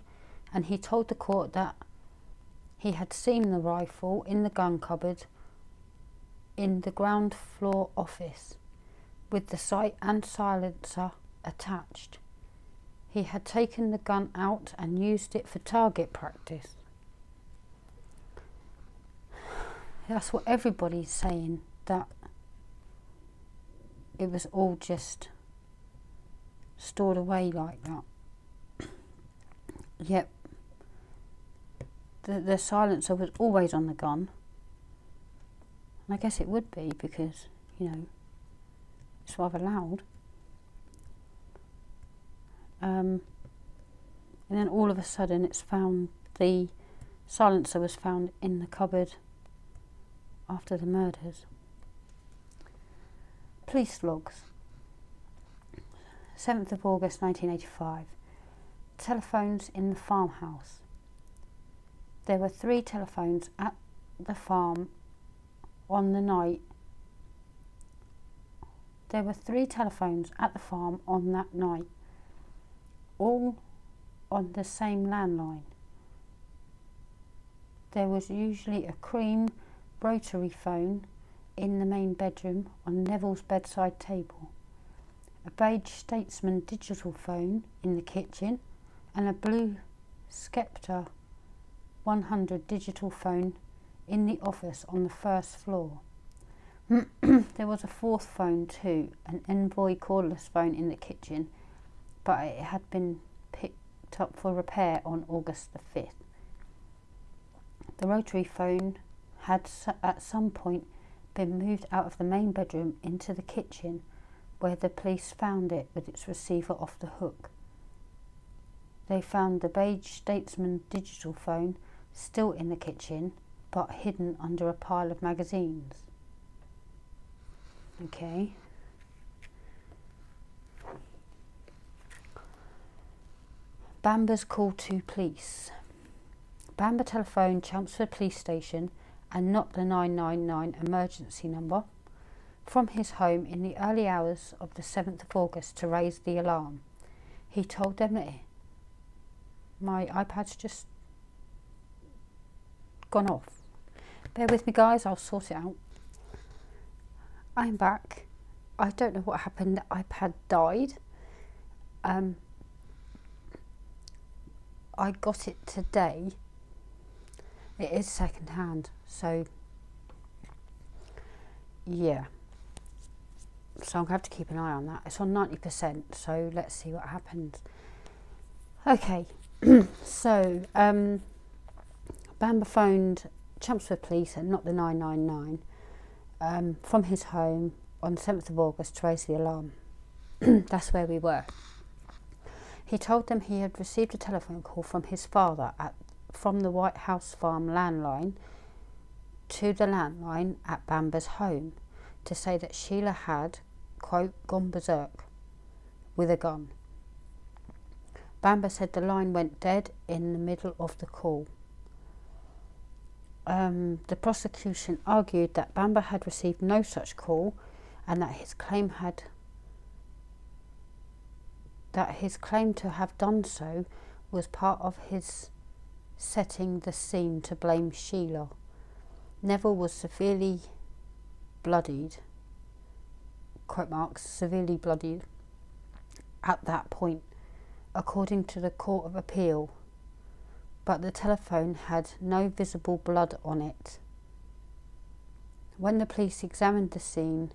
and he told the court that he had seen the rifle in the gun cupboard in the ground floor office with the sight and silencer attached. He had taken the gun out and used it for target practice. That's what everybody's saying, that it was all just stored away like that. Yep, the silencer was always on the gun. And I guess it would be, because, you know, it's rather loud. And then all of a sudden it's found, the silencer was found in the cupboard after the murders. Police logs. 7th of August 1985. Telephones in the farmhouse. There were 3 telephones at the farm on the night. There were 3 telephones at the farm on that night, all on the same landline. There was usually a cream rotary phone in the main bedroom on Neville's bedside table, a beige Statesman digital phone in the kitchen, and a blue Skepta 100 digital phone in the office on the first floor. There was a 4th phone too, an Envoy cordless phone in the kitchen, but it had been picked up for repair on August the 5th. The rotary phone had at some point been moved out of the main bedroom into the kitchen, where the police found it with its receiver off the hook. They found the beige Statesman digital phone still in the kitchen, but hidden under a pile of magazines. Okay. Bamber's call to police. Bamber telephoned Chelmsford Police Station, and not the 999 emergency number, from his home in the early hours of the 7th of August to raise the alarm. He told them that my iPad's just gone off. Bear with me guys, I'll sort it out. I'm back. I don't know what happened, the iPad died. I got it today. It is second hand, so yeah. So I'm going to have to keep an eye on that. It's on 90%, so let's see what happens. Okay, so Bamber phoned Chelmsford Police and not the 999 from his home on 7th of August to raise the alarm. That's where we were. He told them he had received a telephone call from his father from the White House Farm landline to the landline at Bamber's home to say that Sheila had, quote, gone berserk with a gun. Bamber said the line went dead in the middle of the call. The prosecution argued that Bamber had received no such call and that his claim to have done so was part of his setting the scene to blame Sheila. Neville was severely bloodied, quote marks, severely bloodied at that point, according to the Court of Appeal, but the telephone had no visible blood on it. When the police examined the scene,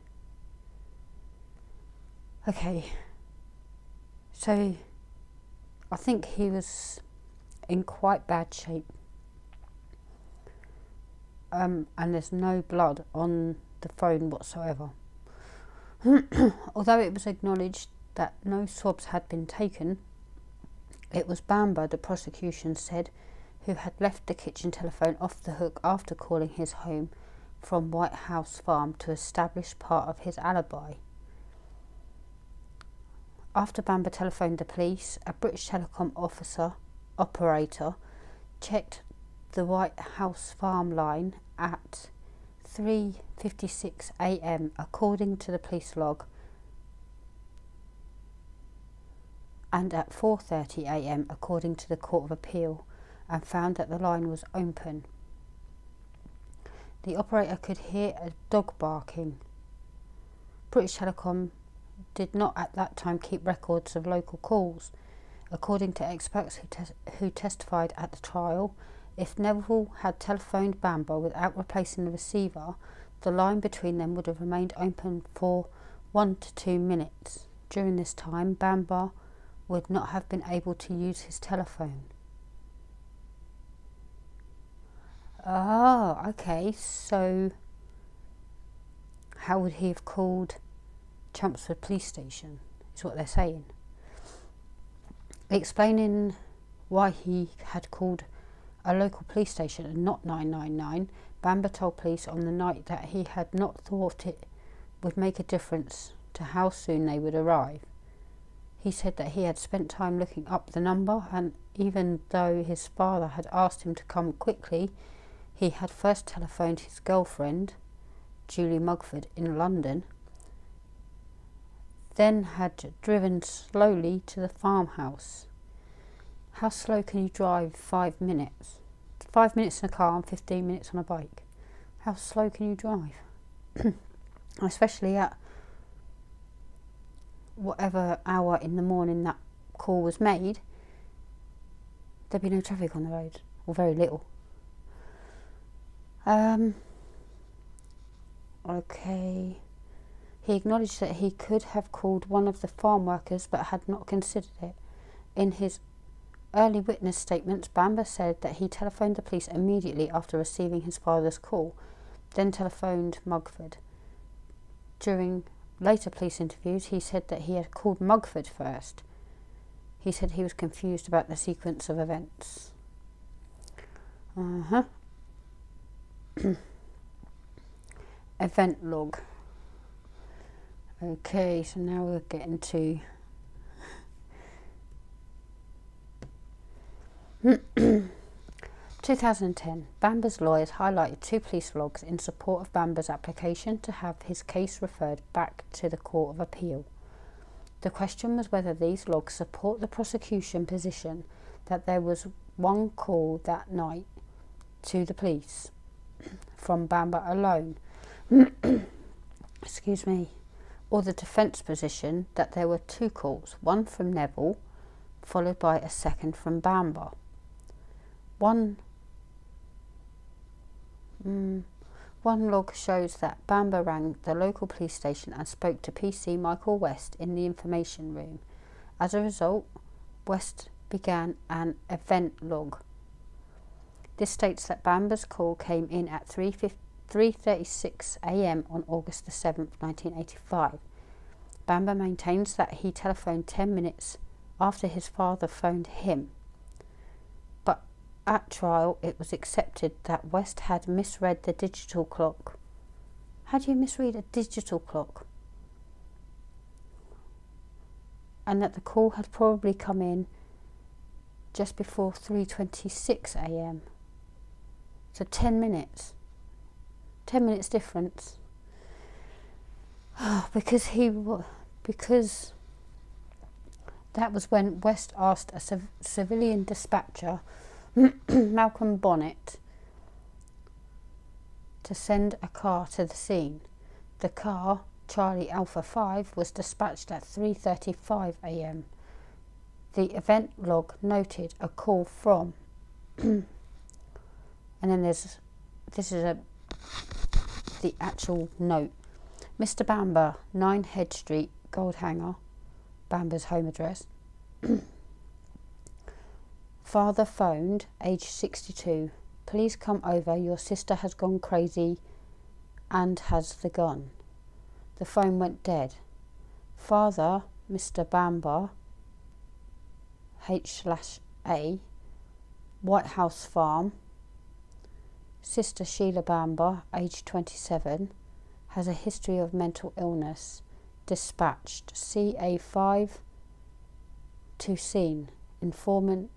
okay, so I think he was in quite bad shape, and there's no blood on the phone whatsoever. Although it was acknowledged that no swabs had been taken, it was Bamber, the prosecution said, who had left the kitchen telephone off the hook after calling his home from White House Farm to establish part of his alibi. After Bamber telephoned the police, a British Telecom operator checked the White House Farm line at 3:56 a.m. according to the police log, and at 4:30 a.m. according to the Court of Appeal, and found that the line was open. The operator could hear a dog barking. British Telecom did not at that time keep records of local calls. According to experts who testified at the trial, if Neville had telephoned Bamber without replacing the receiver, the line between them would have remained open for 1 to 2 minutes. During this time, Bamber would not have been able to use his telephone. Ah, okay, so how would he have called Chelmsford Police Station, is what they're saying. Explaining why he had called a local police station and not 999, Bamber told police on the night that he had not thought it would make a difference to how soon they would arrive. He said that he had spent time looking up the number, and even though his father had asked him to come quickly, he had first telephoned his girlfriend, Julie Mugford, in London, then had driven slowly to the farmhouse. How slow can you drive? 5 minutes. 5 minutes in a car and 15 minutes on a bike. How slow can you drive? Especially at whatever hour in the morning that call was made, there'd be no traffic on the road, or very little. Okay, he acknowledged that he could have called one of the farm workers but had not considered it. In his early witness statements, Bamber said that he telephoned the police immediately after receiving his father's call, then telephoned Mugford. During later police interviews, he said that he had called Mugford first. He said he was confused about the sequence of events. Event log. Okay, so now we're getting to 2010, Bamber's lawyers highlighted two police logs in support of Bamber's application to have his case referred back to the Court of Appeal. The question was whether these logs support the prosecution position that there was one call that night to the police from Bamber alone, excuse me, or the defence position that there were two calls, one from Neville followed by a second from Bamber. One log shows that Bamber rang the local police station and spoke to PC Michael West in the information room. As a result, West began an event log. This states that Bamber's call came in at 3:36 a.m. on August the 7th, 1985. Bamber maintains that he telephoned 10 minutes after his father phoned him. At trial, it was accepted that West had misread the digital clock. How do you misread a digital clock? And that the call had probably come in just before 3:26 a.m. So 10 minutes. 10 minutes difference. Oh, because that was when West asked a civilian dispatcher Malcolm Bonnet to send a car to the scene. The car, Charlie Alpha 5, was dispatched at 3:35 a.m. The event log noted a call from and then this is the actual note. Mr Bamber, 9 Head Street, Goldhanger, Bamber's home address. Father phoned, age 62. Please come over, your sister has gone crazy and has the gun. The phone went dead. Father, Mr Bamber, H/A, White House Farm. Sister Sheila Bamber, age 27, has a history of mental illness. Dispatched, CA5 to scene. Informant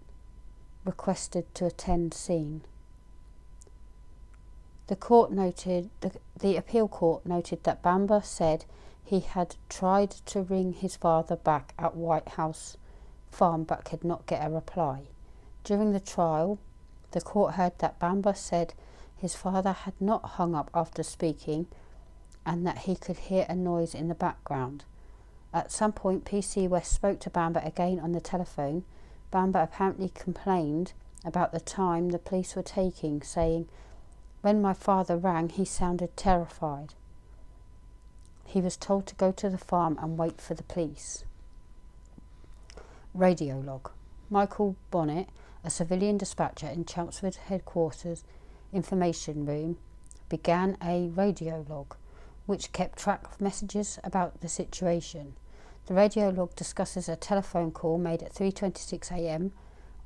requested to attend scene. The court noted, the appeal court noted that Bamber said he had tried to ring his father back at White House Farm but could not get a reply. During the trial, the court heard that Bamber said his father had not hung up after speaking and that he could hear a noise in the background. At some point, PC West spoke to Bamber again on the telephone. Bamber apparently complained about the time the police were taking, saying, "When my father rang, he sounded terrified. He was told to go to the farm and wait for the police." Radio log. Michael Bonnet, a civilian dispatcher in Chelmsford Headquarters Information Room, began a radio log, which kept track of messages about the situation. The radio log discusses a telephone call made at 3:26 a.m.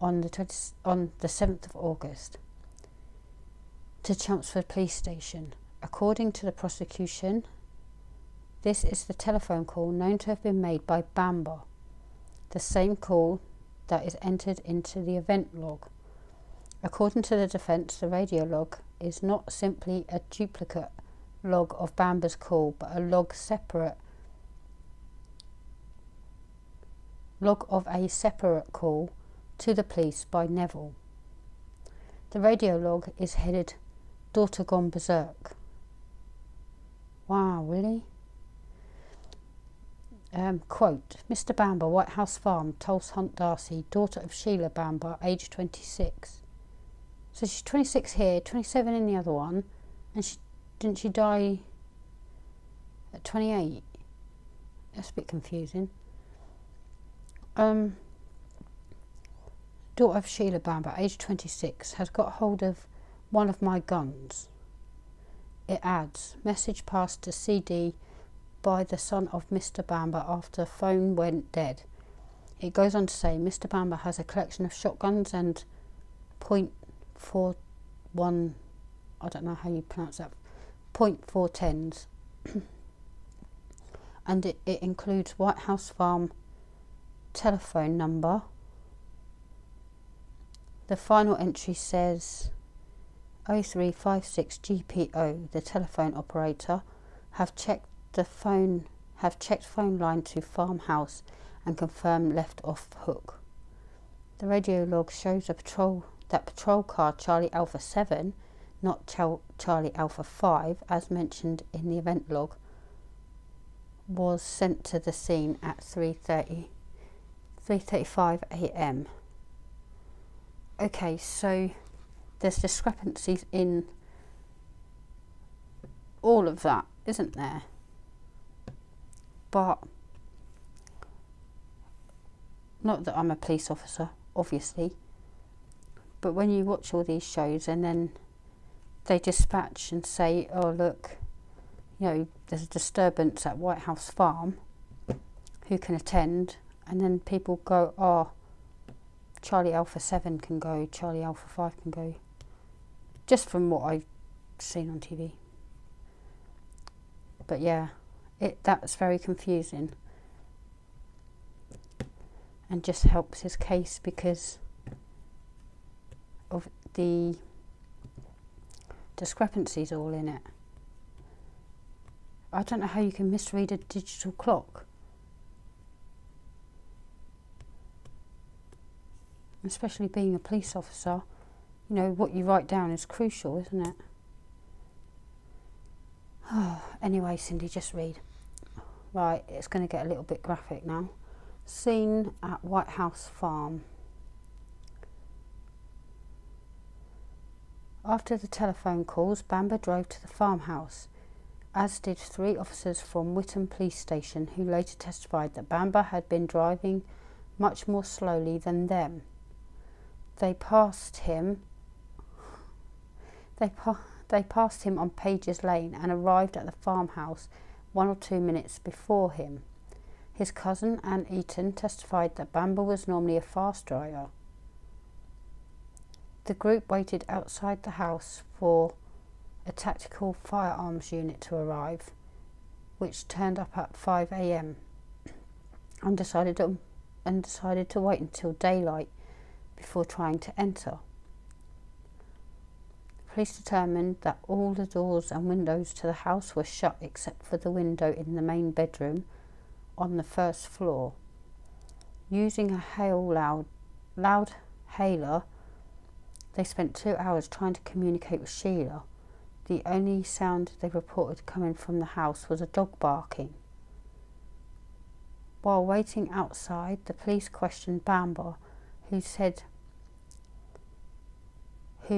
on the 7th of August to Chelmsford Police Station. According to the prosecution, this is the telephone call known to have been made by Bamber, the same call that is entered into the event log. According to the defence, the radio log is not simply a duplicate log of Bamber's call, but a log separate of a separate call to the police by Neville. The radio log is headed "Daughter Gone Berserk." Wow, really? Quote, Mr Bamber, White House Farm, Tolleshunt D'Arcy, daughter of Sheila Bamber, age 26. So she's 26 here, 27 in the other one, and didn't she die at 28? That's a bit confusing. Daughter of Sheila Bamber, age 26, has got hold of one of my guns. It adds, message passed to CD by the son of Mr Bamber after phone went dead. It goes on to say Mr Bamber has a collection of shotguns and .42 one, I don't know how you pronounce that, 0.4 tens. And it includes White House Farm telephone number. The final entry says 0356 GPO, the telephone operator, have checked phone line to farmhouse and confirmed left off hook. The radio log shows that patrol car Charlie Alpha 7, not Charlie Alpha 5, as mentioned in the event log, was sent to the scene at 3:35 a.m. Okay, so there's discrepancies in all of that, isn't there? But not that I'm a police officer, obviously, but when you watch all these shows and then they dispatch and say, oh look, you know, there's a disturbance at White House Farm, who can attend? And then people go, oh, Charlie Alpha 7 can go, Charlie Alpha 5 can go, just from what I've seen on TV. But yeah, that's very confusing, and just helps his case because of the discrepancies all in it. I don't know how you can misread a digital clock, especially being a police officer. You know, what you write down is crucial, isn't it? Oh, anyway, Cindy, just read. Right, it's going to get a little bit graphic now. Scene at White House Farm. After the telephone calls, Bamber drove to the farmhouse, as did three officers from Whitton Police Station, who later testified that Bamber had been driving much more slowly than them. They passed him on Page's Lane and arrived at the farmhouse 1 or 2 minutes before him. His cousin, Anne Eaton, testified that Bamber was normally a fast driver. The group waited outside the house for a tactical firearms unit to arrive, which turned up at 5 a.m. and decided to wait until daylight before trying to enter. Police determined that all the doors and windows to the house were shut except for the window in the main bedroom on the first floor. Using a loud hailer, they spent 2 hours trying to communicate with Sheila. The only sound they reported coming from the house was a dog barking. While waiting outside, the police questioned Bamber, who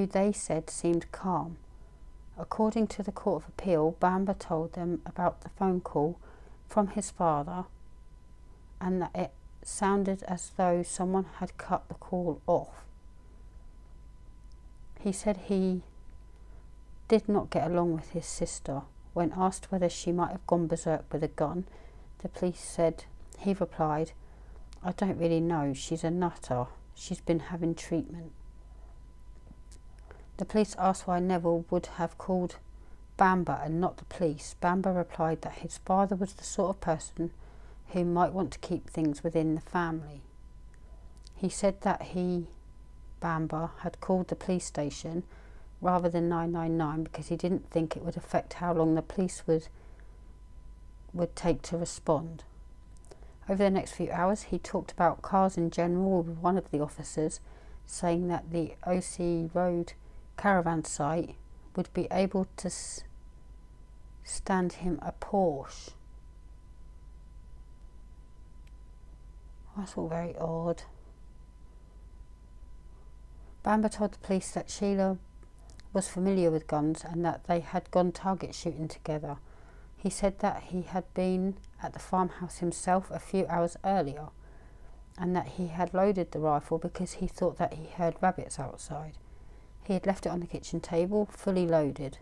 they said seemed calm. According to the Court of Appeal, Bamber told them about the phone call from his father and that it sounded as though someone had cut the call off. He said he did not get along with his sister. When asked whether she might have gone berserk with a gun, the police said, he replied, I don't really know, she's a nutter, she's been having treatment. The police asked why Neville would have called Bamber and not the police. Bamber replied that his father was the sort of person who might want to keep things within the family. He said that he, Bamber, had called the police station rather than 999 because he didn't think it would affect how long the police would take to respond. Over the next few hours, he talked about cars in general with one of the officers, saying that the Osea Road caravan site would be able to stand him a Porsche. That's all very odd. Bamber told the police that Sheila was familiar with guns and that they had gone target shooting together. He said that he had been at the farmhouse himself a few hours earlier and that he had loaded the rifle because he thought that he heard rabbits outside. He had left it on the kitchen table, fully loaded,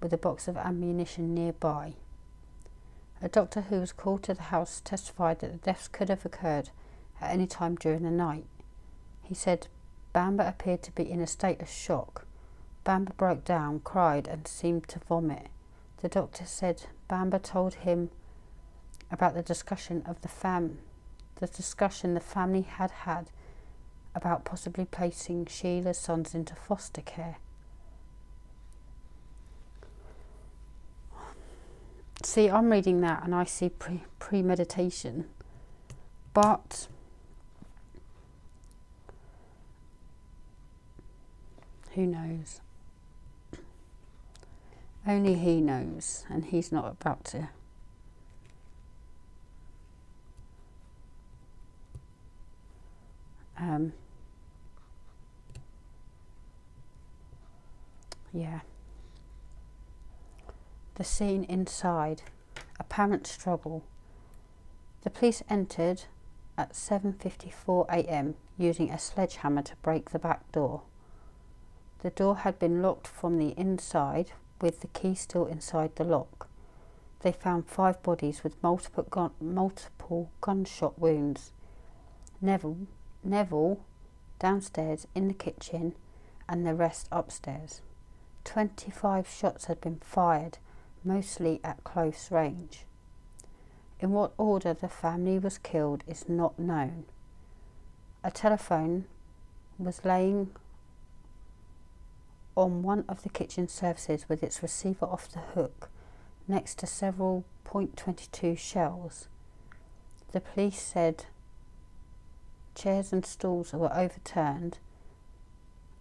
with a box of ammunition nearby. A doctor who was called to the house testified that the deaths could have occurred at any time during the night. He said Bamber appeared to be in a state of shock, Bamber broke down, cried, and seemed to vomit. The doctor said Bamber told him about the discussion the family had had about possibly placing Sheila's sons into foster care. See, I'm reading that and I see premeditation, but who knows? Only he knows, and he's not about to. Yeah. The scene inside. Apparent struggle. The police entered at 7:54 a.m. using a sledgehammer to break the back door. The door had been locked from the inside, with the key still inside the lock. They found 5 bodies with multiple gunshot wounds. Neville downstairs in the kitchen and the rest upstairs. 25 shots had been fired, mostly at close range. In what order the family was killed is not known. A telephone was laying on one of the kitchen surfaces with its receiver off the hook, next to several .22 shells. The police said chairs and stools were overturned,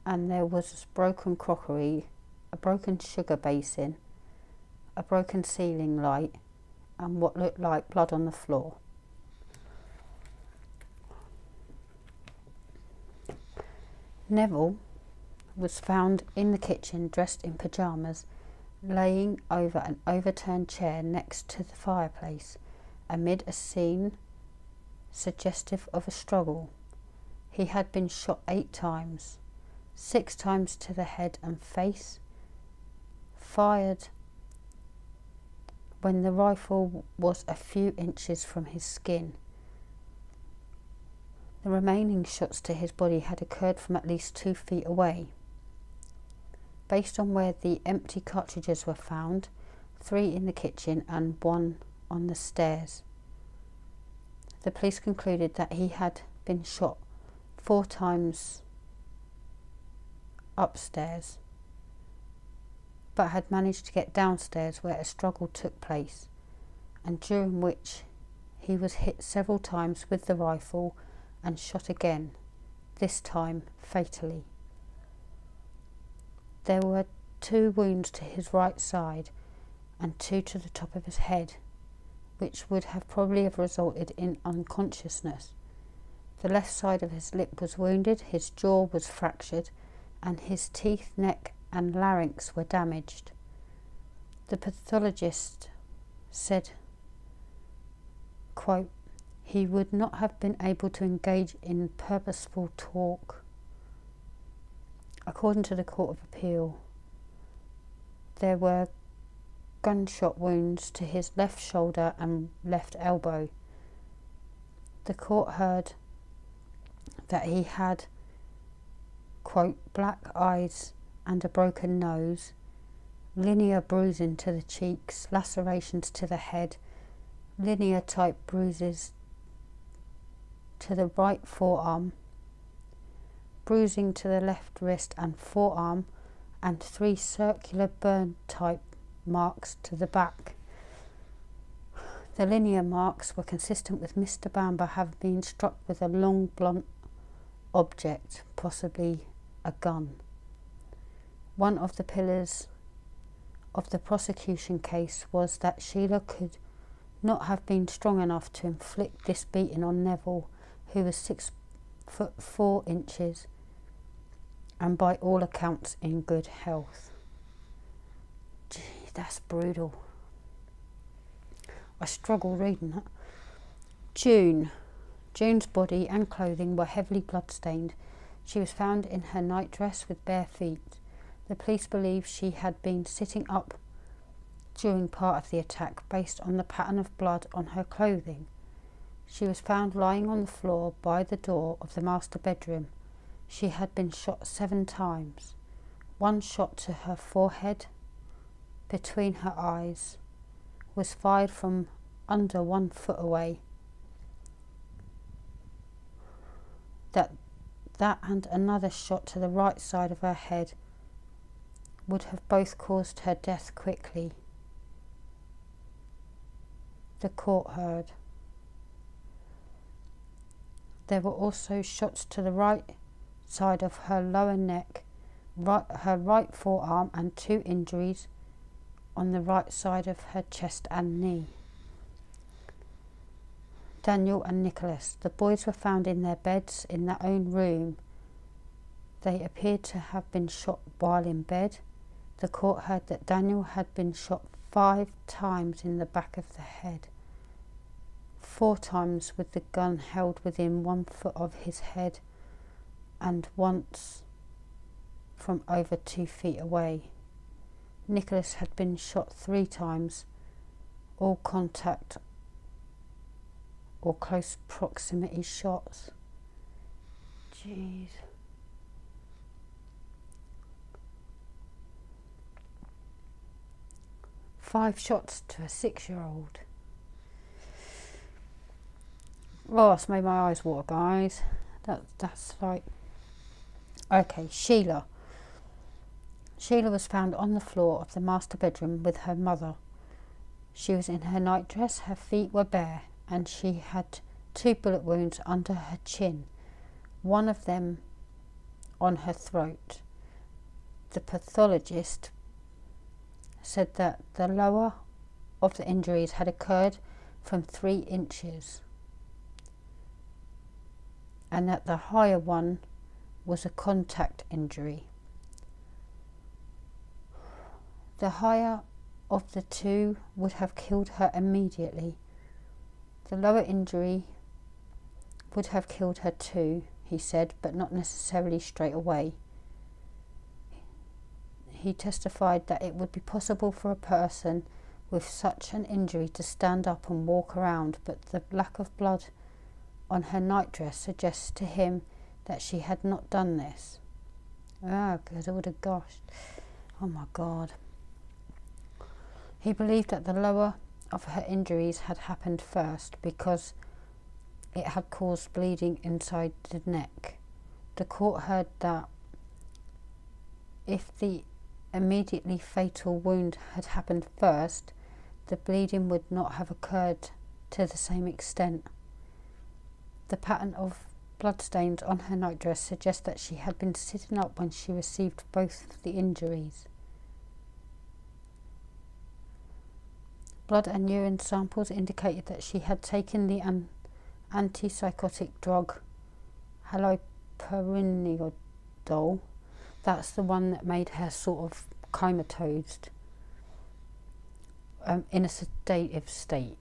and there was broken crockery, a broken sugar basin, a broken ceiling light, and what looked like blood on the floor. Neville was found in the kitchen, dressed in pyjamas, laying over an overturned chair next to the fireplace, amid a scene suggestive of a struggle. He had been shot 8 times, 6 times to the head and face, fired when the rifle was a few inches from his skin. The remaining shots to his body had occurred from at least 2 feet away. Based on where the empty cartridges were found, 3 in the kitchen and 1 on the stairs, the police concluded that he had been shot 4 times upstairs, but had managed to get downstairs where a struggle took place, and during which he was hit several times with the rifle and shot again, this time fatally. There were 2 wounds to his right side and 2 to the top of his head, which would have probably have resulted in unconsciousness. The left side of his lip was wounded, his jaw was fractured, and his teeth, neck and larynx were damaged. The pathologist said, quote, "He would not have been able to engage in purposeful talk." According to the Court of Appeal, there were gunshot wounds to his left shoulder and left elbow. The court heard that he had, quote, "black eyes and a broken nose, linear bruising to the cheeks, lacerations to the head, linear type bruises to the right forearm, bruising to the left wrist and forearm, and 3 circular burn type marks to the back. The linear marks were consistent with Mr. Bamber having been struck with a long blunt object, possibly a gun." One of the pillars of the prosecution case was that Sheila could not have been strong enough to inflict this beating on Neville, who was 6 foot 4 inches and by all accounts in good health. Gee, that's brutal. I struggle reading that. June's body and clothing were heavily bloodstained. She was found in her nightdress with bare feet. The police believe she had been sitting up during part of the attack, based on the pattern of blood on her clothing. She was found lying on the floor by the door of the master bedroom. She had been shot 7 times, One shot to her forehead, between her eyes, was fired from under 1 foot away. That and another shot to the right side of her head would have both caused her death quickly. The court heard. There were also shots to the right side of her lower neck, her right forearm, and 2 injuries on the right side of her chest and knee. Daniel and Nicholas, the boys were found in their beds in their own room. They appeared to have been shot while in bed. The court heard that Daniel had been shot 5 times in the back of the head, 4 times with the gun held within 1 foot of his head, and once from over 2 feet away. Nicholas had been shot 3 times, all contact or close proximity shots. Jeez. Five shots to a 6-year-old. Oh, that's made my eyes water, guys. That's like... Okay, Sheila. Sheila was found on the floor of the master bedroom with her mother. She was in her nightdress, her feet were bare, and she had 2 bullet wounds under her chin, one of them on her throat. The pathologist said that the lower of the injuries had occurred from 3 inches, and that the higher one was a contact injury. The higher of the 2 would have killed her immediately. The lower injury would have killed her too, he said, but not necessarily straight away. He testified that it would be possible for a person with such an injury to stand up and walk around, but the lack of blood on her nightdress suggests to him that she had not done this. Oh, good order, gosh. Oh my God. He believed that the lower of her injuries had happened first because it had caused bleeding inside the neck. The court heard that if the immediately fatal wound had happened first, the bleeding would not have occurred to the same extent. The pattern of bloodstains on her nightdress suggests that she had been sitting up when she received both of the injuries. Blood and urine samples indicated that she had taken the antipsychotic drug haloperidol. That's the one that made her sort of comatosed, in a sedative state,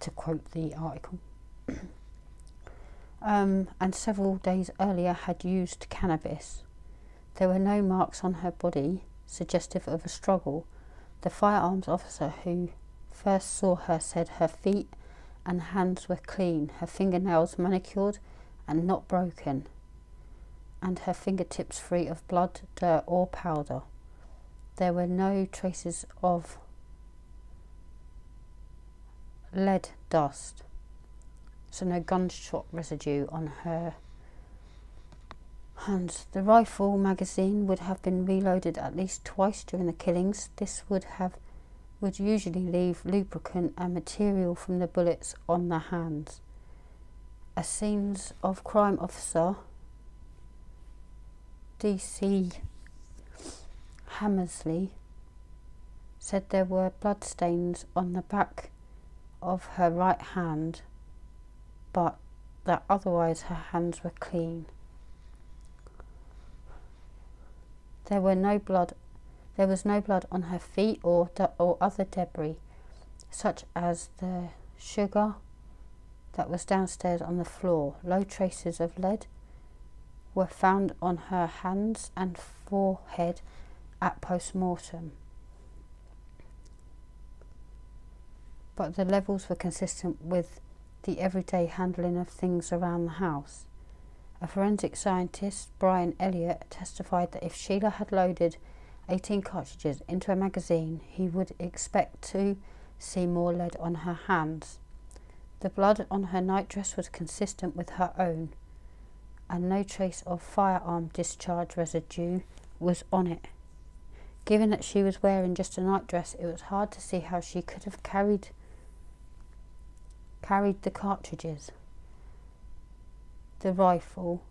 to quote the article. And several days earlier had used cannabis. There were no marks on her body suggestive of a struggle. The firearms officer who first saw her said her feet and hands were clean, her fingernails manicured and not broken, and her fingertips free of blood, dirt or powder. There were no traces of lead dust, so no gunshot residue on her hands. The rifle magazine would have been reloaded at least twice during the killings. This would usually leave lubricant and material from the bullets on the hands. A scenes of crime officer D.C. Hammersley said there were bloodstains on the back of her right hand, but that otherwise her hands were clean. There was no blood on her feet or other debris, such as the sugar that was downstairs on the floor. Low traces of lead were found on her hands and forehead at post-mortem, but the levels were consistent with the everyday handling of things around the house. A forensic scientist, Brian Elliott, testified that if Sheila had loaded 18 cartridges into a magazine, he would expect to see more lead on her hands. The blood on her nightdress was consistent with her own, and no trace of firearm discharge residue was on it. Given that she was wearing just a nightdress, it was hard to see how she could have carried the cartridges, the rifle,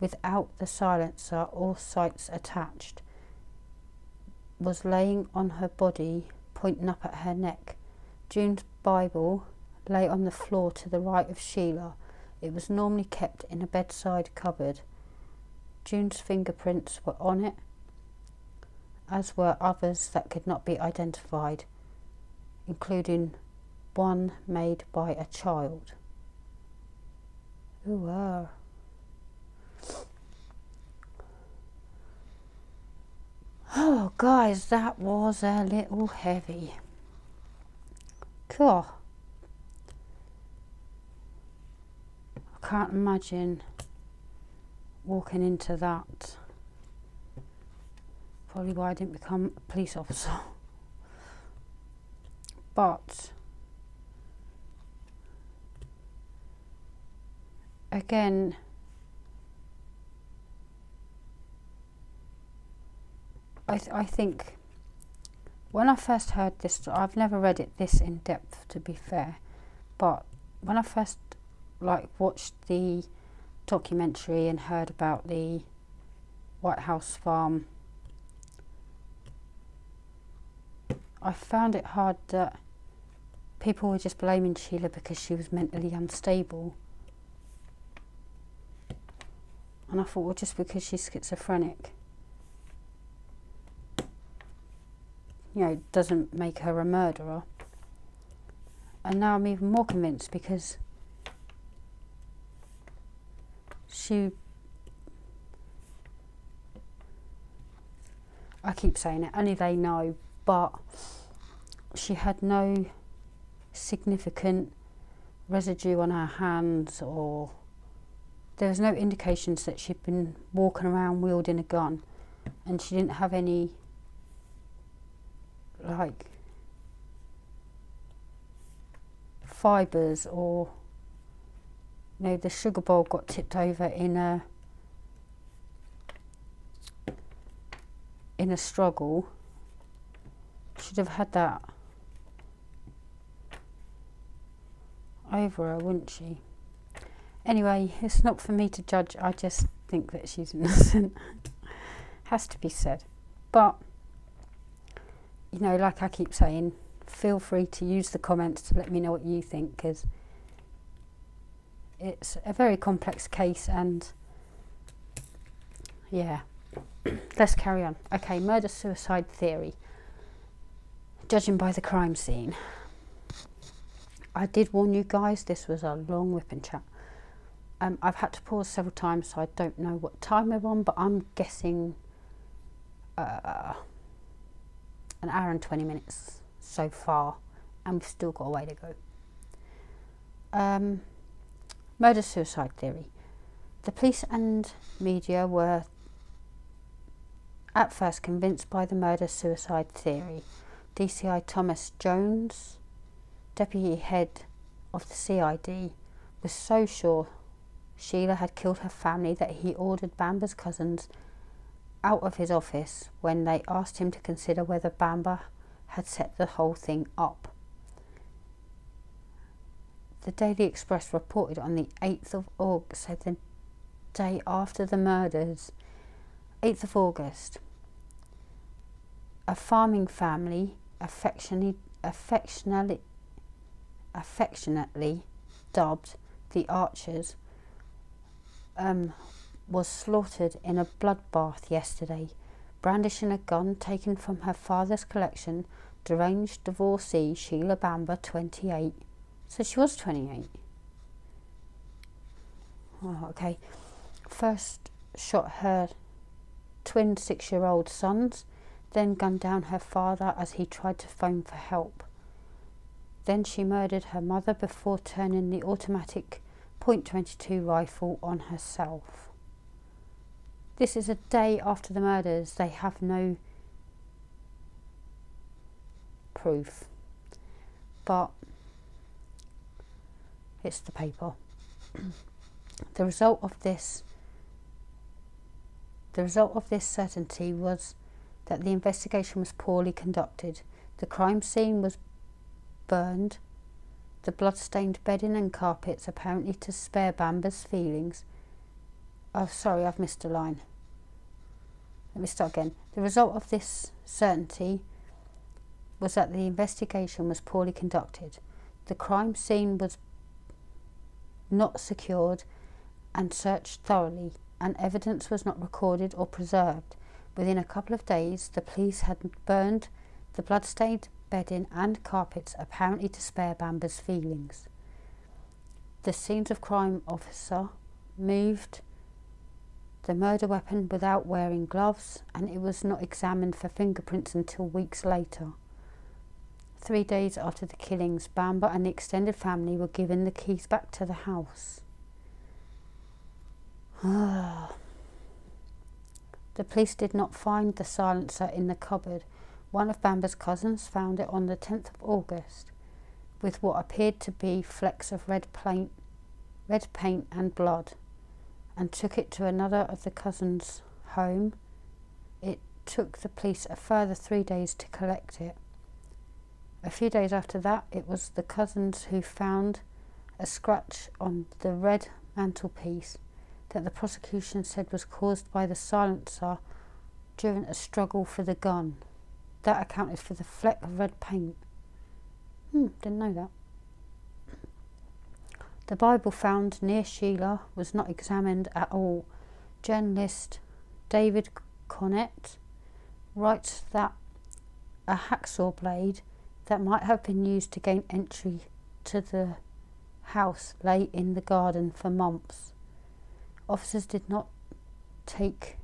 without the silencer or sights attached, was laying on her body, pointing up at her neck. June's Bible lay on the floor to the right of Sheila. It was normally kept in a bedside cupboard. June's fingerprints were on it, as were others that could not be identified, including one made by a child. Ooh. Oh, guys, that was a little heavy. Cool. I can't imagine walking into that. Probably why I didn't become a police officer. But again, I think when I first heard this, I've never read it this in depth, to be fair, but when I first watched the documentary and heard about the White House Farm, I found it hard that people were just blaming Sheila because she was mentally unstable. And I thought, well, just because she's schizophrenic, you know, doesn't make her a murderer. And now I'm even more convinced, because I keep saying it, only they know, but she had no significant residue on her hands, or there was no indications that she'd been walking around wielding a gun, and she didn't have any, like, fibres or, you know, the sugar bowl got tipped over in a struggle. Should have had that over her, wouldn't she? Anyway, it's not for me to judge. I just think that she's innocent. Has to be said. But, you know, like I keep saying, feel free to use the comments to let me know what you think, because it's a very complex case, and yeah. Let's carry on. Okay, murder-suicide theory. Judging by the crime scene. I did warn you guys, this was a long whipping chat. I've had to pause several times, so I don't know what time we're on, but I'm guessing an hour and 20 minutes so far, and we've still got a way to go. Murder-suicide theory. The police and media were at first convinced by the murder-suicide theory. DCI Thomas Jones, deputy head of the CID, was so sure Sheila had killed her family that he ordered Bamber's cousins out of his office when they asked him to consider whether Bamber had set the whole thing up. The Daily Express reported on the 8th of August, so the day after the murders, 8th of August, a farming family, affectionately dubbed the Archers, was slaughtered in a bloodbath yesterday. Brandishing a gun taken from her father's collection, deranged divorcee Sheila Bamber, 28. So she was 28. Oh, okay. First shot her twin 6-year-old sons, then gunned down her father as he tried to phone for help. Then she murdered her mother before turning the automatic .22 rifle on herself. This is a day after the murders. They have no proof, but it's the paper. The result of this certainty was that the investigation was poorly conducted. The crime scene was burned, the blood-stained bedding and carpets, apparently to spare Bamber's feelings. Oh, sorry, I've missed a line. Let me start again. The result of this certainty was that the investigation was poorly conducted. The crime scene was not secured and searched thoroughly, and evidence was not recorded or preserved. Within a couple of days, the police had burned the blood-stained bedding and carpets, apparently to spare Bamber's feelings. The scenes of crime officer moved the murder weapon without wearing gloves, and it was not examined for fingerprints until weeks later. 3 days after the killings, Bamber and the extended family were given the keys back to the house. The police did not find the silencer in the cupboard. One of Bamber's cousins found it on the 10th of August with what appeared to be flecks of red paint and blood, and took it to another of the cousins' home. It took the police a further 3 days to collect it. A few days after that, it was the cousins who found a scratch on the red mantelpiece that the prosecution said was caused by the silencer during a struggle for the gun. That accounted for the fleck of red paint. Didn't know that. The Bible found near Sheila was not examined at all. Journalist David Cornett writes that a hacksaw blade that might have been used to gain entry to the house lay in the garden for months. Officers did not take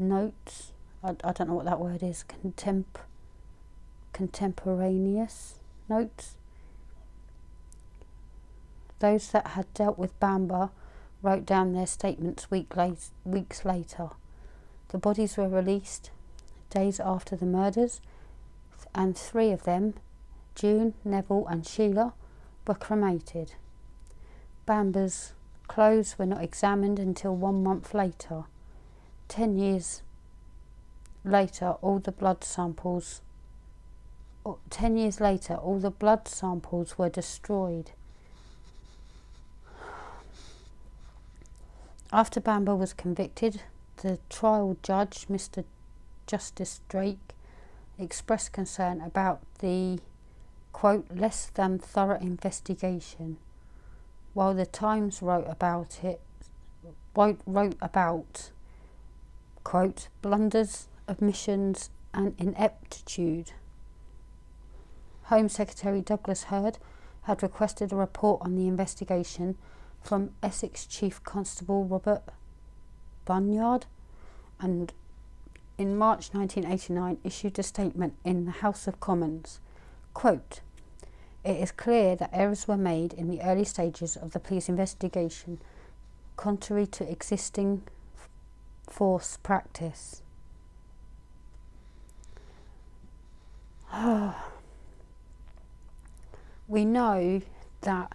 notes. I don't know what that word is. Contemporaneous notes. Those that had dealt with Bamber wrote down their statements weeks later. The bodies were released days after the murders, and three of them, June, Neville and Sheila, were cremated. Bamber's clothes were not examined until 1 month later. 10 years later, all the blood samples were destroyed. After Bamber was convicted, the trial judge, Mr Justice Drake, expressed concern about the, quote, less than thorough investigation. While the Times wrote about, quote, blunders, omissions and ineptitude. Home Secretary Douglas Hurd had requested a report on the investigation from Essex Chief Constable Robert Bunyard, and in March 1989 issued a statement in the House of Commons, quote, it is clear that errors were made in the early stages of the police investigation, contrary to existing force practice. We know that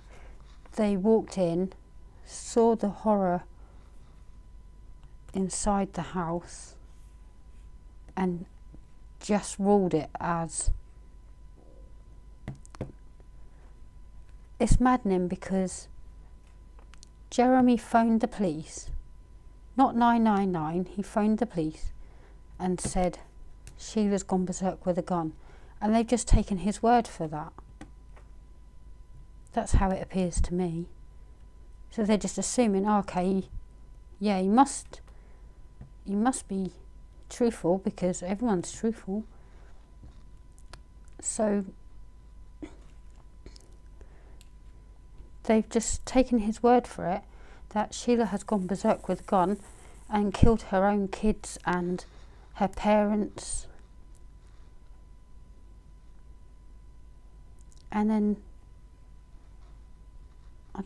they walked in, saw the horror inside the house, and just ruled it as... It's maddening because Jeremy phoned the police, not 999, he phoned the police and said Sheila's gone berserk with a gun, and they've just taken his word for that. That's how it appears to me. So they're just assuming, oh, okay, yeah, he must be truthful because everyone's truthful. So they've just taken his word for it that Sheila has gone berserk with a gun and killed her own kids and her parents. And then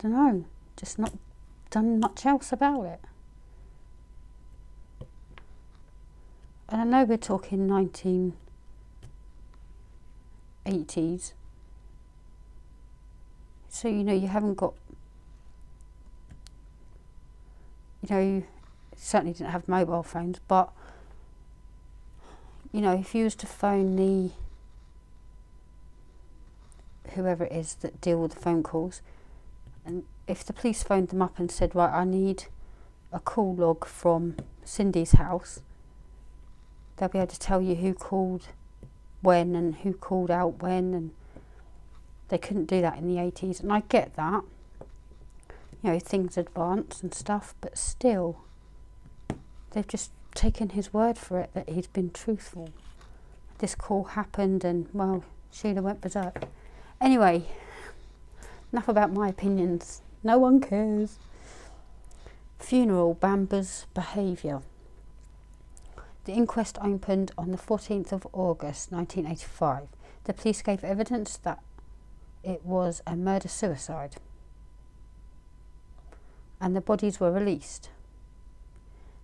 don't know, just not done much else about it. And I know we're talking 1980s, so you know, you haven't got, you know, you certainly didn't have mobile phones, but you know, if you was to phone the whoever it is that deal with the phone calls, and if the police phoned them up and said, right, I need a call log from Cindy's house, they'll be able to tell you who called when and who called out when, and they couldn't do that in the 80s. And I get that, you know, things advance and stuff, but still, they've just taken his word for it that he's been truthful. This call happened and, well, Sheila went berserk. Anyway, enough about my opinions. No one cares. Funeral, Bamber's behaviour. The inquest opened on the 14th of August 1985. The police gave evidence that it was a murder-suicide, and the bodies were released.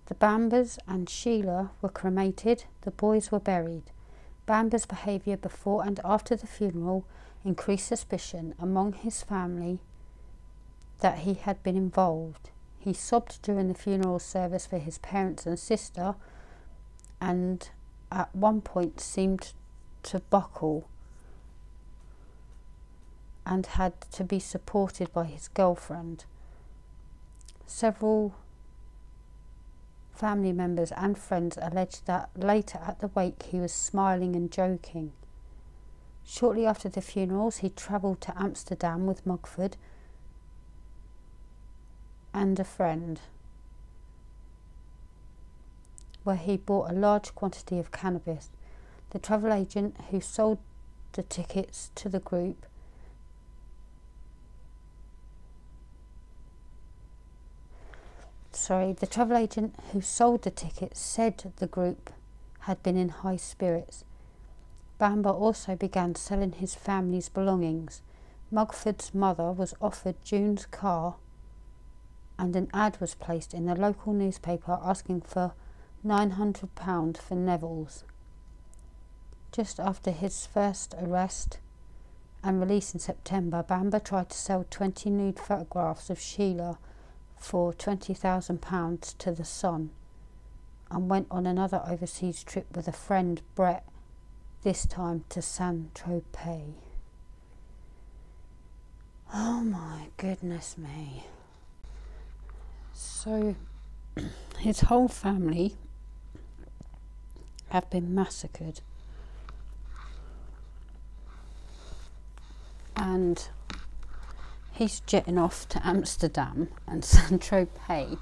The Bambers and Sheila were cremated, the boys were buried. Bamber's behaviour before and after the funeral increased suspicion among his family that he had been involved. He sobbed during the funeral service for his parents and sister, and at one point seemed to buckle and had to be supported by his girlfriend. Several family members and friends alleged that later at the wake he was smiling and joking. Shortly after the funerals, he travelled to Amsterdam with Mugford and a friend, where he bought a large quantity of cannabis. The travel agent who sold the tickets to the group said the group had been in high spirits. Bamber also began selling his family's belongings. Mugford's mother was offered June's car, and an ad was placed in the local newspaper asking for £900 for Neville's. Just after his first arrest and release in September, Bamber tried to sell 20 nude photographs of Sheila for £20,000 to The Sun, and went on another overseas trip with a friend, Brett, this time to Saint Tropez. Oh my goodness me. So his whole family have been massacred, and he's jetting off to Amsterdam and Saint Tropez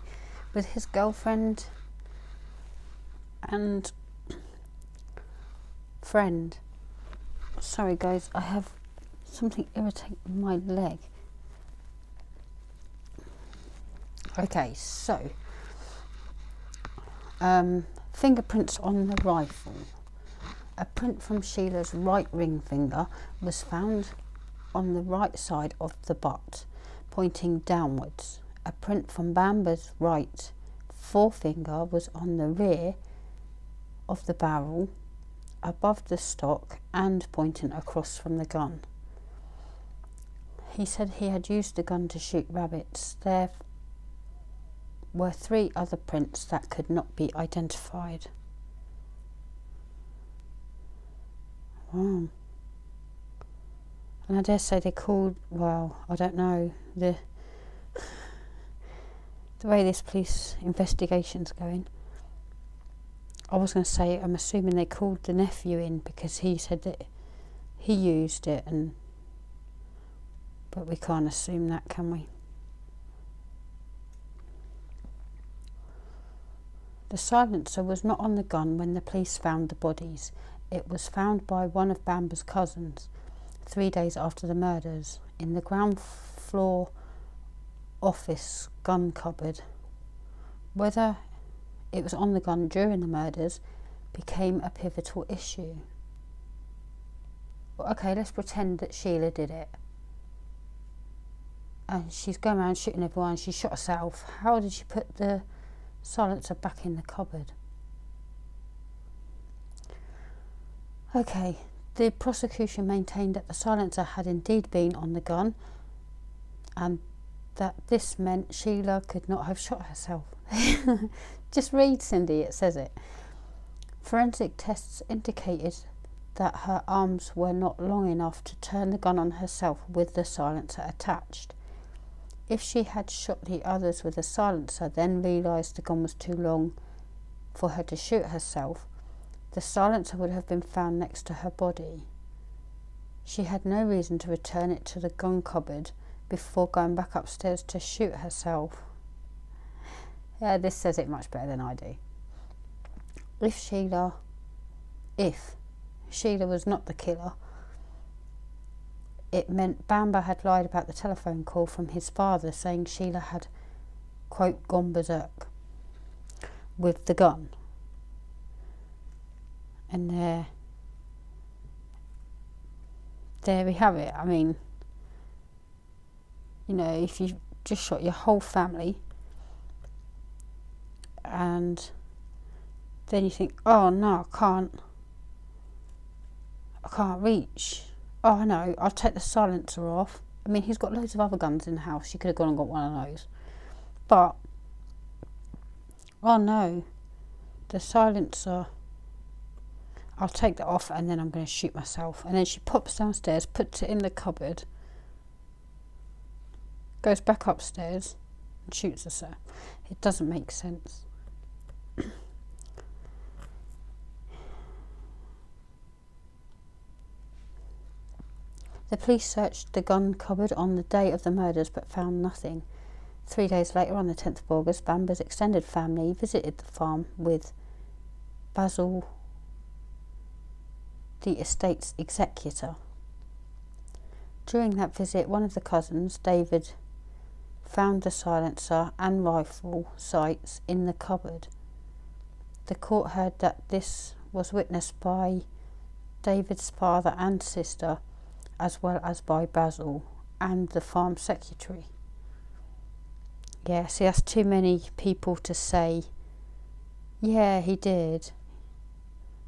with his girlfriend and friend. Sorry guys, I have something irritating my leg. Okay, so fingerprints on the rifle. A print from Sheila's right ring finger was found on the right side of the butt, pointing downwards. A print from Bamber's right forefinger was on the rear of the barrel, above the stock and pointing across from the gun. He said he had used the gun to shoot rabbits. There were three other prints that could not be identified. Wow. And I dare say they called, well, I don't know, the way this police investigation's going. I was going to say, I'm assuming they called the nephew in because he said that he used it, and but we can't assume that, can we? The silencer was not on the gun when the police found the bodies. It was found by one of Bamber's cousins 3 days after the murders, in the ground floor office gun cupboard. Whether it was on the gun during the murders became a pivotal issue. Okay, let's pretend that Sheila did it. and she's going around shooting everyone. She shot herself. How did she put the silencer back in the cupboard? Okay, the prosecution maintained that the silencer had indeed been on the gun and that this meant Sheila could not have shot herself. Just read, Cindy, it says it. Forensic tests indicated that her arms were not long enough to turn the gun on herself with the silencer attached. If she had shot the others with the silencer, then realised the gun was too long for her to shoot herself, the silencer would have been found next to her body. She had no reason to return it to the gun cupboard before going back upstairs to shoot herself. Yeah, this says it much better than I do. If Sheila was not the killer, it meant Bamber had lied about the telephone call from his father saying Sheila had, quote, gone berserk with the gun. And there we have it. I mean, you know, if you just shot your whole family and then you think, oh no, I can't reach. Oh no, I'll take the silencer off. I mean, he's got loads of other guns in the house. She could have gone and got one of those. But, oh no, the silencer, I'll take that off and then I'm going to shoot myself. And then she pops downstairs, puts it in the cupboard, goes back upstairs and shoots herself. It doesn't make sense. The police searched the gun cupboard on the day of the murders but found nothing. 3 days later, on the 10th of August, Bamber's extended family visited the farm with Basil, the estate's executor. During that visit, one of the cousins, David, found the silencer and rifle sights in the cupboard. The court heard that this was witnessed by David's father and sister, as well as by Basil and the farm secretary. Yeah, see, that's too many people to say, yeah, he did.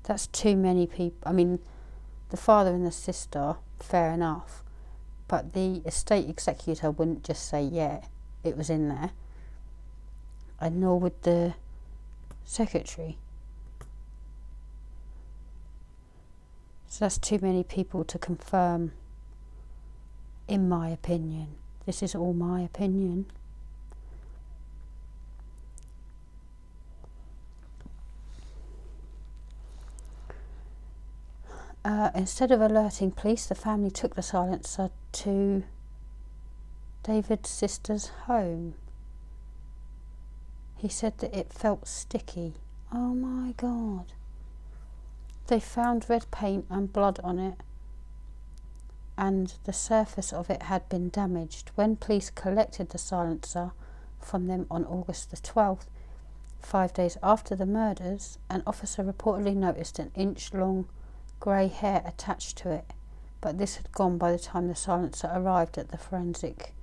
That's too many people. I mean, the father and the sister, fair enough, but the estate executor wouldn't just say, yeah, it was in there, and nor would the secretary. So that's too many people to confirm, in my opinion. This is all my opinion. Instead of alerting police, the family took the silencer to David's sister's home. He said that it felt sticky. Oh my God. They found red paint and blood on it, and the surface of it had been damaged. When police collected the silencer from them on August the 12th, 5 days after the murders, an officer reportedly noticed an inch-long grey hair attached to it, but this had gone by the time the silencer arrived at the Forensic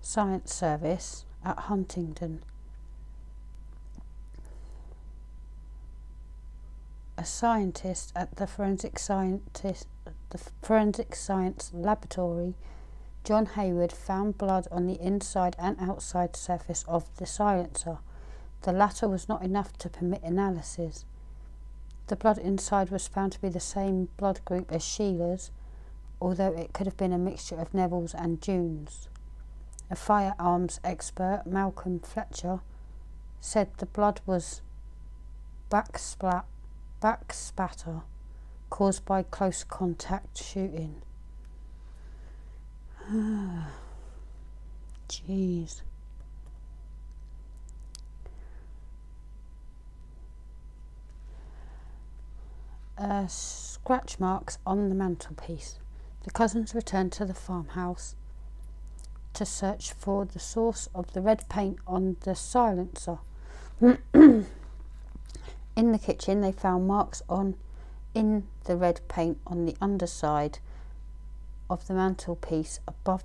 Science Service at Huntingdon. A scientist at the Forensic Science Laboratory, John Hayward, found blood on the inside and outside surface of the silencer. The latter was not enough to permit analysis. The blood inside was found to be the same blood group as Sheila's, although it could have been a mixture of Neville's and June's. A firearms expert, Malcolm Fletcher, said the blood was backspatter caused by close contact shooting. Jeez. Scratch marks on the mantelpiece. The cousins returned to the farmhouse to search for the source of the red paint on the silencer. In the kitchen, they found marks in the red paint on the underside of the mantelpiece above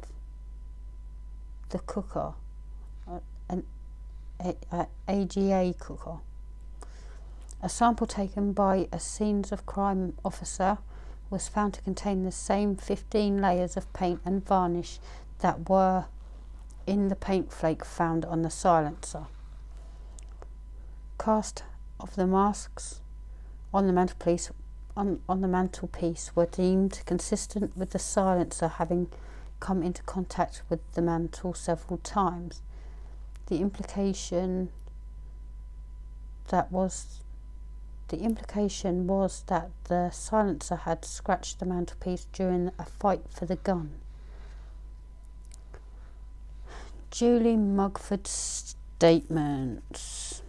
the cooker, an AGA cooker. A sample taken by a Scenes of Crime officer was found to contain the same 15 layers of paint and varnish that were in the paint flake found on the silencer. Cast of the masks on the mantelpiece were deemed consistent with the silencer having come into contact with the mantel several times. The implication was that the silencer had scratched the mantelpiece during a fight for the gun. Julie Mugford's statements.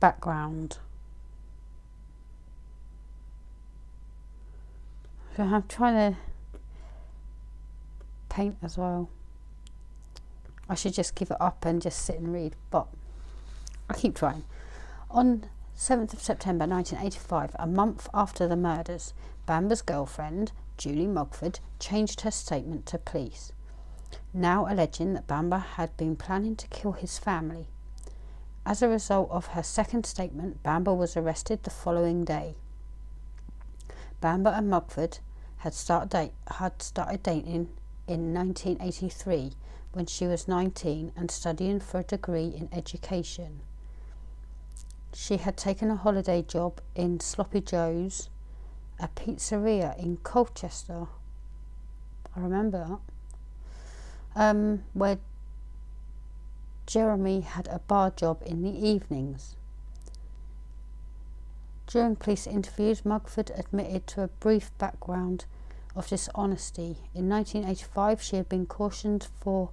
Background. So I'm trying to paint as well. I should just give it up and just sit and read, but I keep trying. On 7th of September 1985, a month after the murders, Bamber's girlfriend, Julie Mugford, changed her statement to police, now alleging that Bamber had been planning to kill his family. As a result of her second statement, Bamber was arrested the following day. Bamber and Mugford had started dating in 1983 when she was 19 and studying for a degree in education. She had taken a holiday job in Sloppy Joe's, a pizzeria in Colchester. I remember that. Where Jeremy had a bar job in the evenings. During police interviews, Mugford admitted to a brief background of dishonesty. In 1985, she had been cautioned for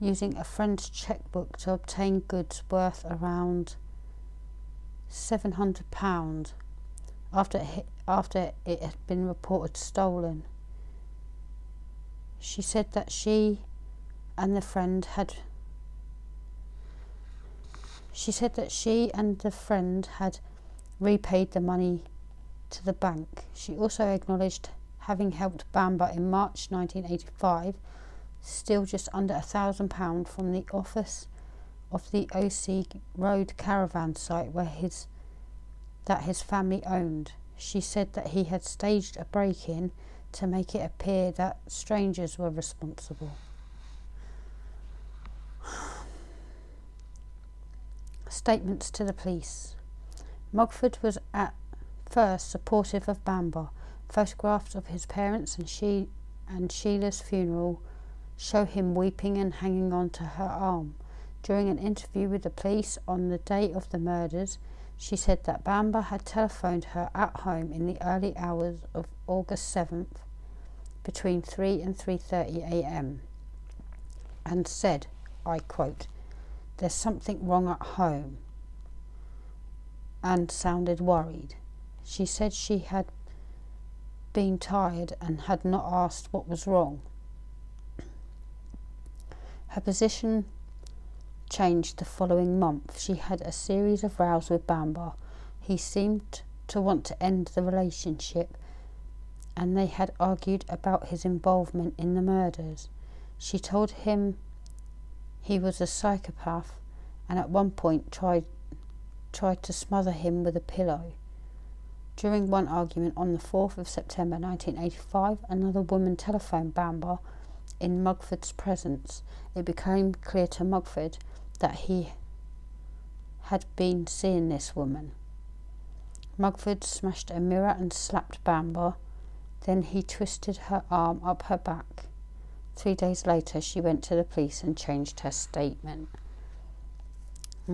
using a friend's chequebook to obtain goods worth around £700 after it had been reported stolen. She said that she and the friend had repaid the money to the bank. She also acknowledged having helped Bamber in March 1985, still just under £1,000 from the office of the Osea Road caravan site that his family owned. She said that he had staged a break-in to make it appear that strangers were responsible. Statements to the police. Mugford was at first supportive of Bamber. Photographs of his parents and Sheila's funeral show him weeping and hanging on to her arm. During an interview with the police on the day of the murders, she said that Bamber had telephoned her at home in the early hours of August 7th, between 3 and 3:30 a.m. and said, I quote, "There's something wrong at home," and sounded worried. She said she had been tired and had not asked what was wrong. Her position changed the following month. She had a series of rows with Bamber. He seemed to want to end the relationship, and they had argued about his involvement in the murders. She told him he was a psychopath, and at one point tried to smother him with a pillow. During one argument on the 4th of September 1985, another woman telephoned Bamber in Mugford's presence. It became clear to Mugford that he had been seeing this woman. Mugford smashed a mirror and slapped Bamber. Then he twisted her arm up her back. 3 days later, she went to the police and changed her statement. So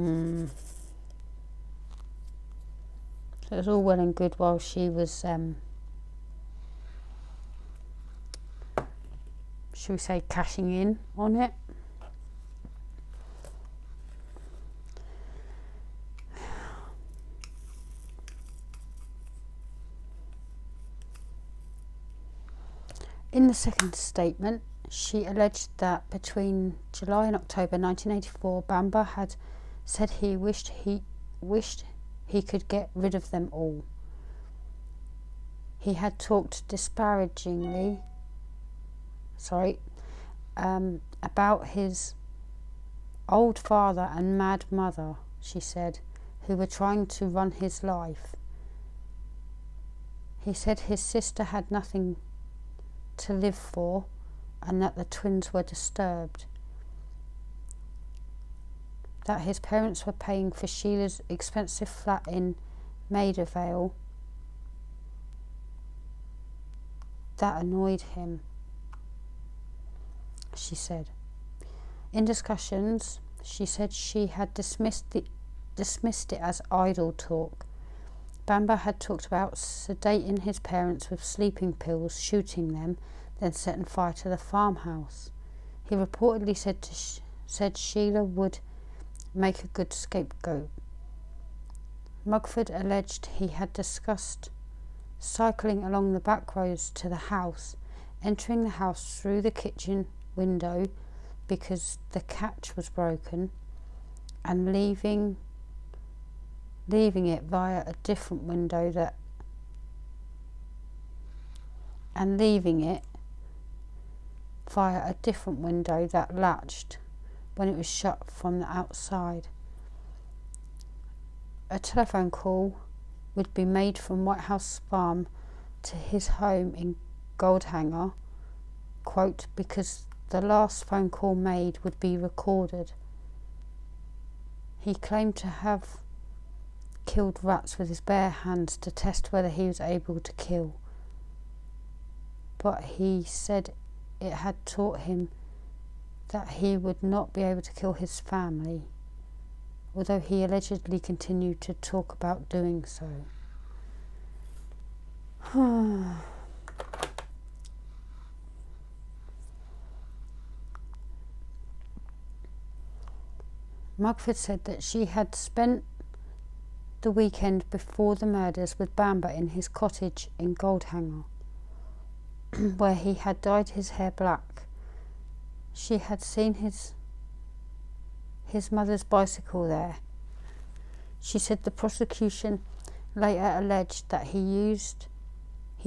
it was all well and good while she was, should we say, cashing in on it. In the second statement, she alleged that between July and October 1984, Bamber had said he wished he he could get rid of them all. He had talked disparagingly about his old father and mad mother, she said, who were trying to run his life. He said his sister had nothing to live for and that the twins were disturbed, that his parents were paying for Sheila's expensive flat in Maida Vale. That annoyed him, she said. In discussions, she said she had dismissed it as idle talk. Bamber had talked about sedating his parents with sleeping pills, shooting them, then setting fire to the farmhouse. He reportedly said, said Sheila would make a good scapegoat. Mugford alleged he had discussed cycling along the back roads to the house, entering the house through the kitchen window because the catch was broken, and leaving it via a different window that latched when it was shut from the outside. A telephone call would be made from White House Farm to his home in Goldhanger, quote, because the last phone call made would be recorded. He claimed to have killed rats with his bare hands to test whether he was able to kill, but he said it had taught him that he would not be able to kill his family, although he allegedly continued to talk about doing so. Mugford said that she had spent the weekend before the murders with Bamber in his cottage in Goldhanger, where he had dyed his hair black. She had seen his mother's bicycle there. She said the prosecution later alleged that he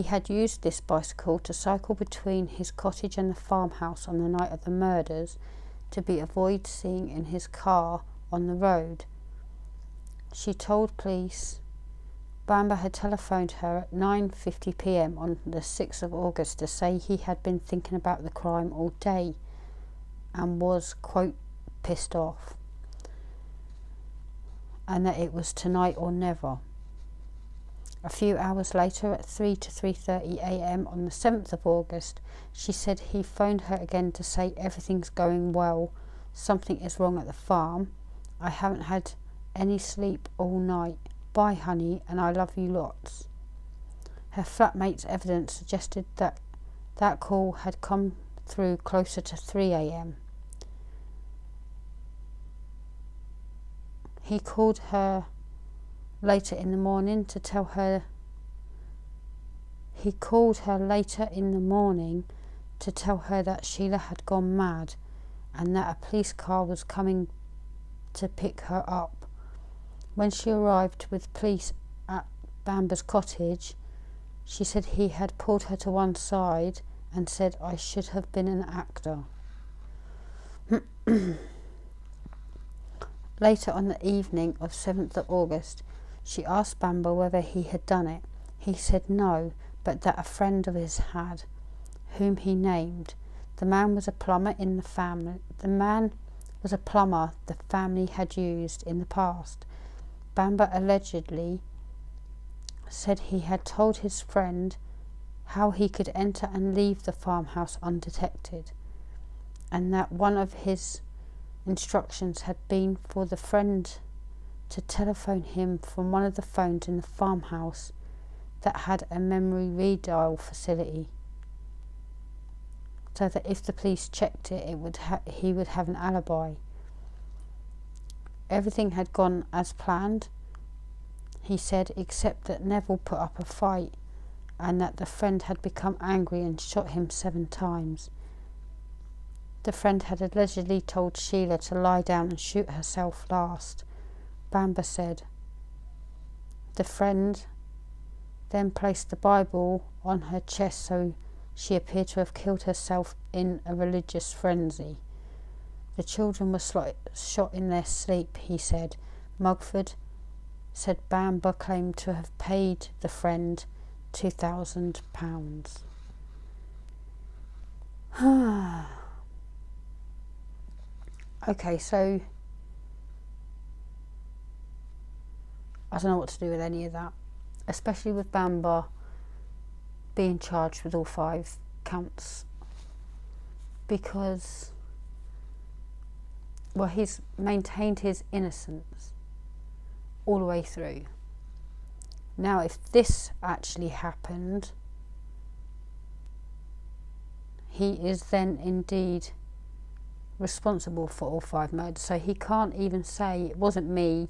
had used this bicycle to cycle between his cottage and the farmhouse on the night of the murders to avoid seeing in his car on the road. She told police Bamber had telephoned her at 9:50 p.m. on the 6th of August to say he had been thinking about the crime all day and was, quote, pissed off, and that it was tonight or never. A few hours later, at 3 to 3:30 a.m. on the 7th of August, she said he phoned her again to say everything's going well, something is wrong at the farm, I haven't had any sleep all night, bye honey, and I love you lots. Her flatmate's evidence suggested that that call had come through closer to 3 a.m. He called her later in the morning to tell her that Sheila had gone mad and that a police car was coming to pick her up. When she arrived with police at Bamber's cottage, she said he had pulled her to one side and said, I should have been an actor. Later on the evening of 7th of August, she asked Bamber whether he had done it. He said no, but that a friend of his had, whom he named. The man was a plumber the family had used in the past. Bamber allegedly said he had told his friend how he could enter and leave the farmhouse undetected, and that one of his instructions had been for the friend to telephone him from one of the phones in the farmhouse that had a memory redial facility, so that if the police checked it, he would have an alibi. Everything had gone as planned, he said, except that Neville put up a fight and that the friend had become angry and shot him 7 times. The friend had allegedly told Sheila to lie down and shoot herself last. Bamber said, The friend then placed the Bible on her chest, so she appeared to have killed herself in a religious frenzy. The children were shot in their sleep, he said. Mugford said Bamber claimed to have paid the friend £2,000. Okay, so I don't know what to do with any of that, especially with Bamber being charged with all 5 counts, because, well, he's maintained his innocence all the way through. Now, if this actually happened, he is then indeed responsible for all 5 murders, so he can't even say it wasn't me,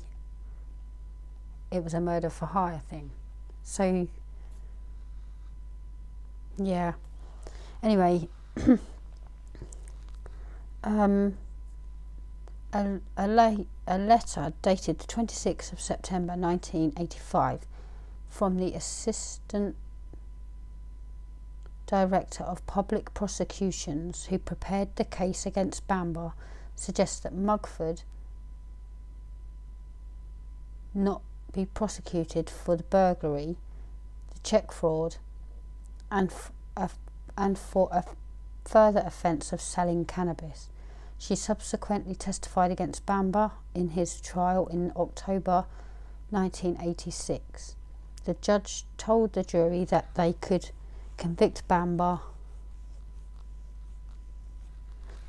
it was a murder for hire thing. So yeah, anyway, a letter dated the 26th of September 1985 from the Assistant Director of Public Prosecutions, who prepared the case against Bamber, suggests that Mugford not be prosecuted for the burglary, the cheque fraud, and for a further offence of selling cannabis. She subsequently testified against Bamber in his trial in October 1986. The judge told the jury that they could convict Bamber.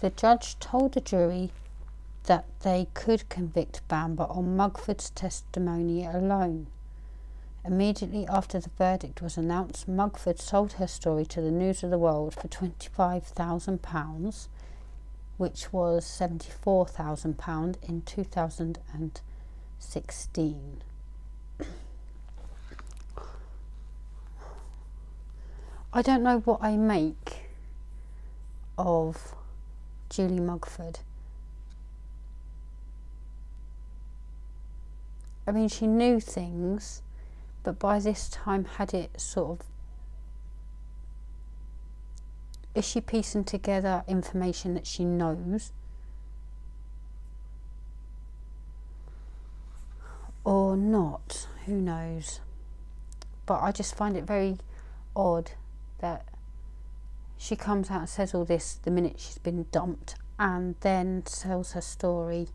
The judge told the jury that they could convict Bamber on Mugford's testimony alone. Immediately after the verdict was announced, Mugford sold her story to the News of the World for £25,000, which was £74,000 in 2016. I don't know what I make of Julie Mugford. I mean, she knew things, but by this time had it sort of... Is she piecing together information that she knows? Or not? Who knows? But I just find it very odd that she comes out and says all this the minute she's been dumped, and then sells her story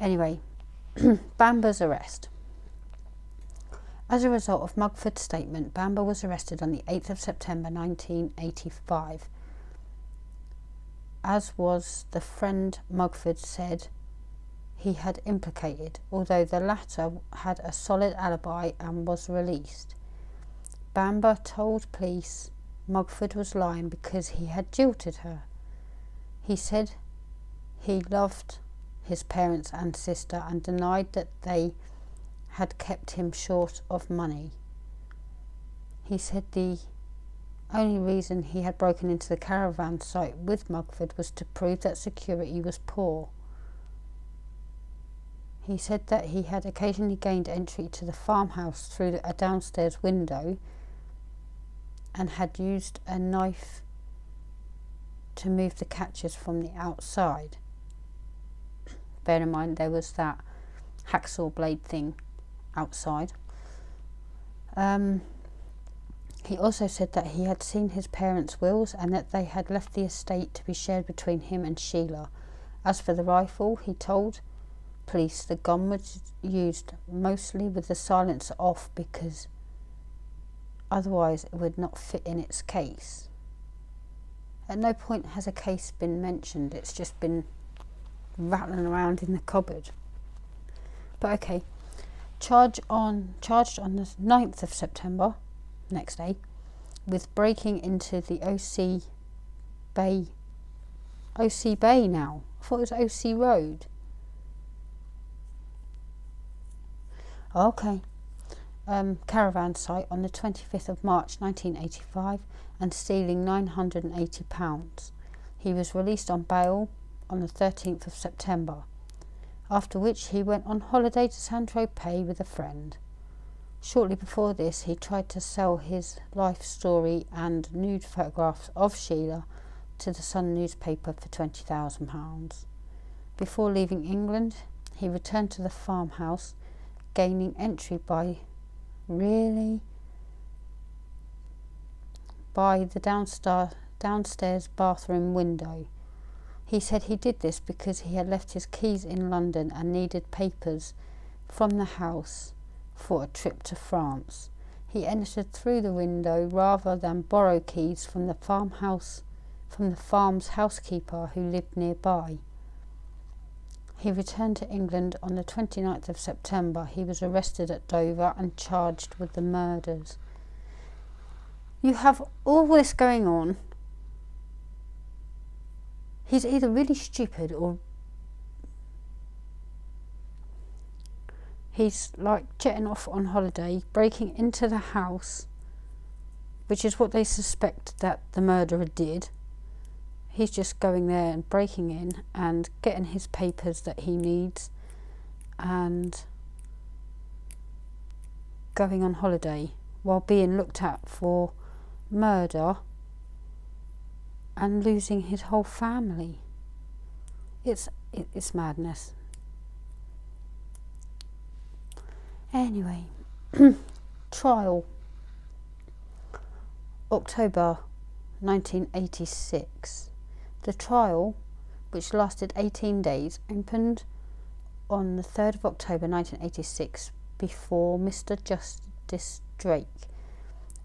anyway. Bamber's arrest. As a result of Mugford's statement, Bamber was arrested on the 8th of September 1985, as was the friend Mugford said he had implicated, although the latter had a solid alibi and was released. Bamber told police Mugford was lying because he had jilted her. He said he loved his parents and sister and denied that they had kept him short of money. He said the only reason he had broken into the caravan site with Mugford was to prove that security was poor. He said that he had occasionally gained entry to the farmhouse through a downstairs window and had used a knife to move the catches from the outside. Bear in mind there was that hacksaw blade thing outside. He also said that he had seen his parents' wills and that they had left the estate to be shared between him and Sheila. As for the rifle, he told police the gun was used mostly with the silencer off because otherwise it would not fit in its case. At no point has a case been mentioned, it's just been rattling around in the cupboard. But okay, charged on the 9th of September, next day, with breaking into the Osea Bay now. I thought it was Osea Road. Okay, caravan site on the 25th of March 1985 and stealing £980. He was released on bail on the 13th of September, after which he went on holiday to Saint Tropez with a friend. Shortly before this, he tried to sell his life story and nude photographs of Sheila to the Sun newspaper for £20,000. Before leaving England, he returned to the farmhouse, gaining entry by the downstairs bathroom window. He said he did this because he had left his keys in London and needed papers from the house for a trip to France. He entered through the window rather than borrow keys from the farm's housekeeper who lived nearby. He returned to England on the 29th of September. He was arrested at Dover and charged with the murders. You have all this going on. He's either really stupid or he's like jetting off on holiday, breaking into the house, which is what they suspect that the murderer did. He's just going there and breaking in and getting his papers that he needs and going on holiday while being looked at for murder and losing his whole family. It's madness. Anyway, trial. October 1986. The trial, which lasted 18 days, opened on the 3rd of October 1986 before Mr Justice Drake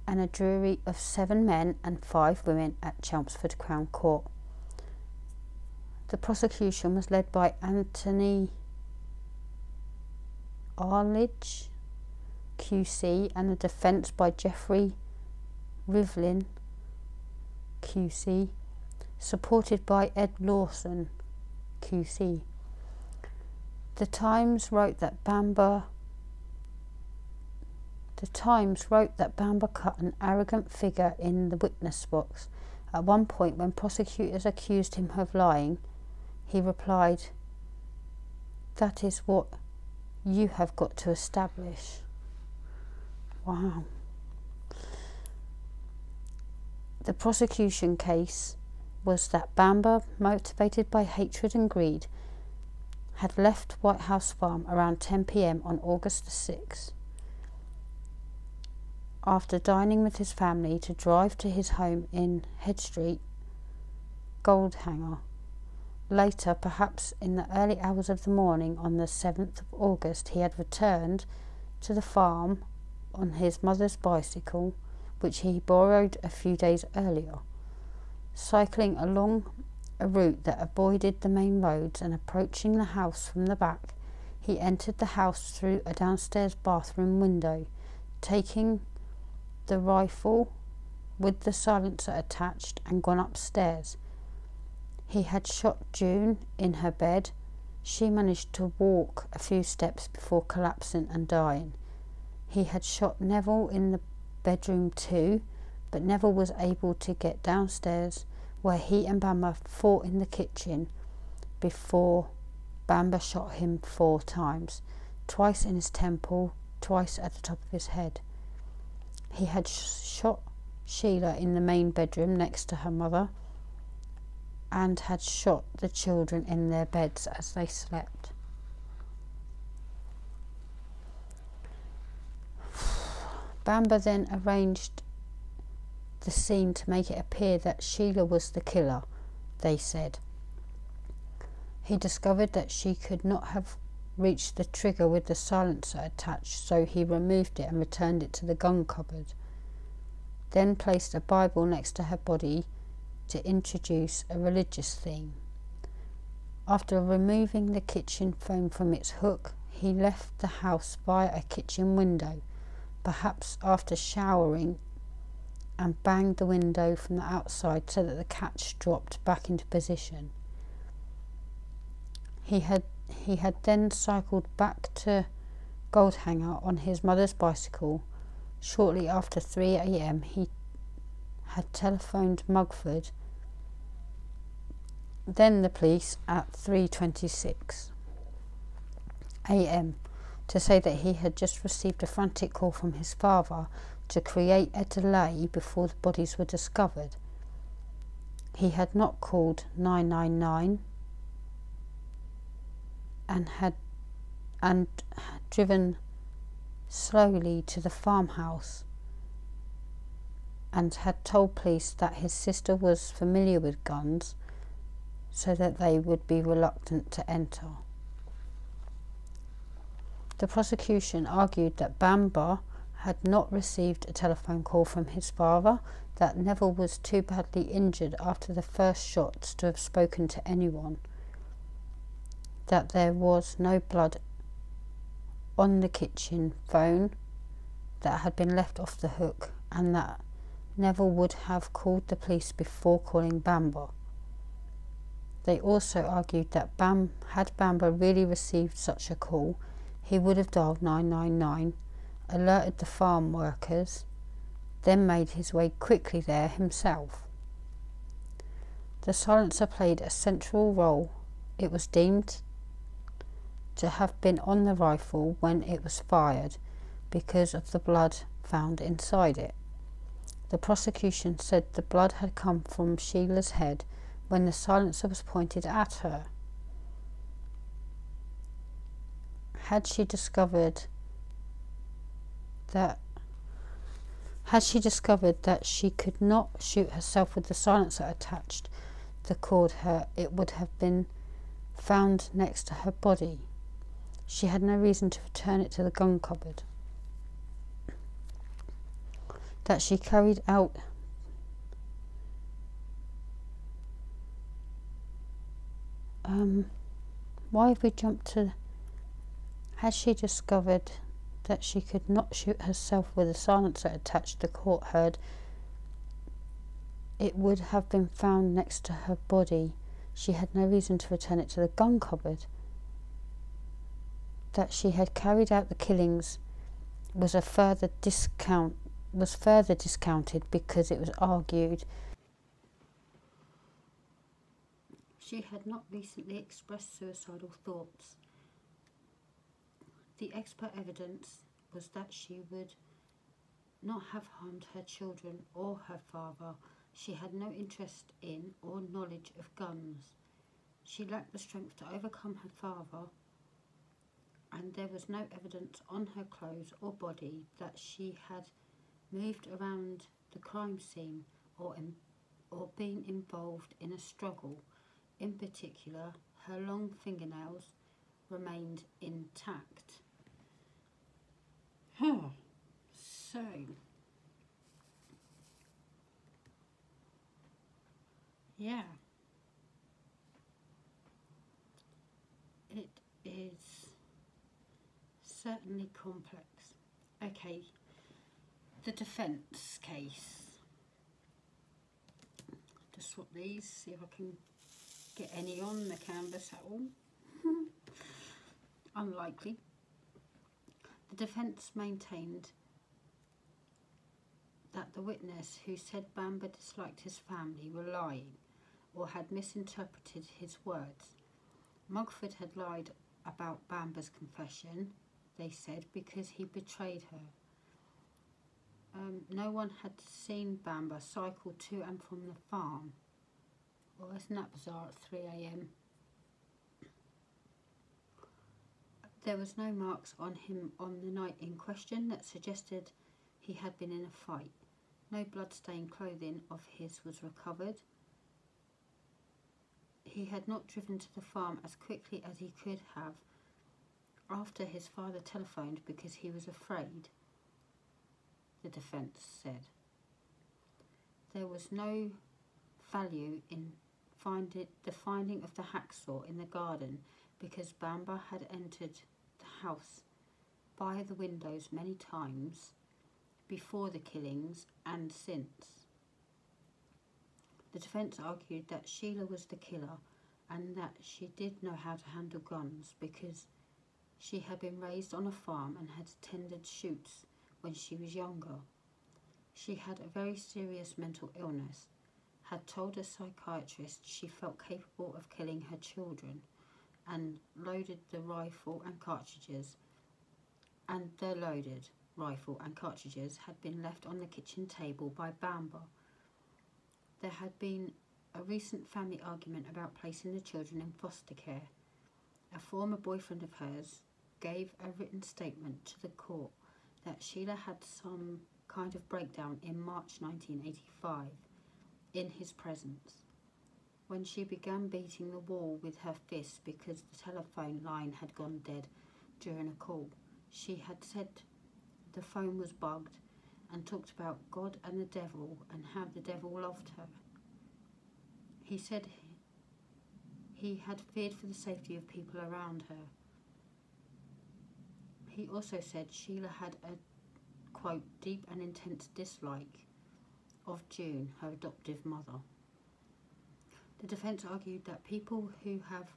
and a jury of 7 men and 5 women at Chelmsford Crown Court. The prosecution was led by Anthony Arledge, QC, and the defence by Geoffrey Rivlin, QC, supported by Ed Lawson, QC. The Times wrote that Bamber cut an arrogant figure in the witness box. At one point, when prosecutors accused him of lying, he replied, "That is what you have got to establish." Wow. The prosecution case was that Bamber, motivated by hatred and greed, had left White House Farm around 10 p.m. on August the 6th. After dining with his family to drive to his home in Head Street, Goldhanger. Later, perhaps in the early hours of the morning on the 7th of August, he had returned to the farm on his mother's bicycle, which he borrowed a few days earlier, cycling along a route that avoided the main roads and approaching the house from the back. He entered the house through a downstairs bathroom window, taking the rifle with the silencer attached and gone upstairs. He had shot June in her bed. She managed to walk a few steps before collapsing and dying. He had shot Neville in the bedroom too, but Neville was able to get downstairs, where he and Bamber fought in the kitchen before Bamber shot him 4 times, twice in his temple, twice at the top of his head. He had shot Sheila in the main bedroom next to her mother and had shot the children in their beds as they slept. Bamber then arranged the scene to make it appear that Sheila was the killer, they said. He discovered that she could not have reached the trigger with the silencer attached, so he removed it and returned it to the gun cupboard, then placed a Bible next to her body to introduce a religious theme. After removing the kitchen phone from its hook, he left the house via a kitchen window, perhaps after showering, and banged the window from the outside so that the catch dropped back into position. He had then cycled back to Goldhanger on his mother's bicycle. Shortly after 3 a.m. he had telephoned Mugford then the police at 3:26 a.m. to say that he had just received a frantic call from his father to create a delay before the bodies were discovered. He had not called 999 and had driven slowly to the farmhouse and had told police that his sister was familiar with guns, so that they would be reluctant to enter. The prosecution argued that Bamber had not received a telephone call from his father, that Neville was too badly injured after the first shots to have spoken to anyone, that there was no blood on the kitchen phone that had been left off the hook, and that Neville would have called the police before calling Bamber. They also argued that had Bamber really received such a call, he would have dialed 999, alerted the farm workers, then made his way quickly there himself. The silencer played a central role. It was deemed to have been on the rifle when it was fired because of the blood found inside it. The prosecution said the blood had come from Sheila's head when the silencer was pointed at her. Had she discovered that she could not shoot herself with the silencer attached to cord her, it would have been found next to her body. She had no reason to return it to the gun cupboard. That she carried out why have we jumped to had she discovered that she could not shoot herself with a silencer attached to the court heard, it would have been found next to her body. She had no reason to return it to the gun cupboard. That she had carried out the killings was further discounted because it was argued she had not recently expressed suicidal thoughts. The expert evidence was that she would not have harmed her children or her father. She had no interest in or knowledge of guns. She lacked the strength to overcome her father, and there was no evidence on her clothes or body that she had moved around the crime scene or been involved in a struggle. In particular, her long fingernails remained intact. So, yeah, it is certainly complex. Okay, the defence case. Just swap these, see if I can get any on the canvas at all. Unlikely. The defence maintained that the witness who said Bamber disliked his family were lying or had misinterpreted his words. Mugford had lied about Bamber's confession, they said, because he betrayed her. No one had seen Bamber cycle to and from the farm. Well, isn't that bizarre at 3 a.m? There was no marks on him on the night in question that suggested he had been in a fight. No blood-stained clothing of his was recovered. He had not driven to the farm as quickly as he could have after his father telephoned because he was afraid, the defence said. There was no value in the finding of the hacksaw in the garden because Bamber had entered the house by the windows many times before the killings and since. The defence argued that Sheila was the killer and that she did know how to handle guns because she had been raised on a farm and had attended shoots when she was younger. She had a very serious mental illness, had told a psychiatrist she felt capable of killing her children, and loaded the rifle and cartridges, and the loaded rifle and cartridges had been left on the kitchen table by Bamber. There had been a recent family argument about placing the children in foster care. A former boyfriend of hers gave a written statement to the court that Sheila had some kind of breakdown in March 1985 in his presence, when she began beating the wall with her fist because the telephone line had gone dead during a call. She had said the phone was bugged and talked about God and the devil and how the devil loved her. He said he had feared for the safety of people around her. He also said Sheila had a, quote, deep and intense dislike of June, her adoptive mother. The defence argued that people who have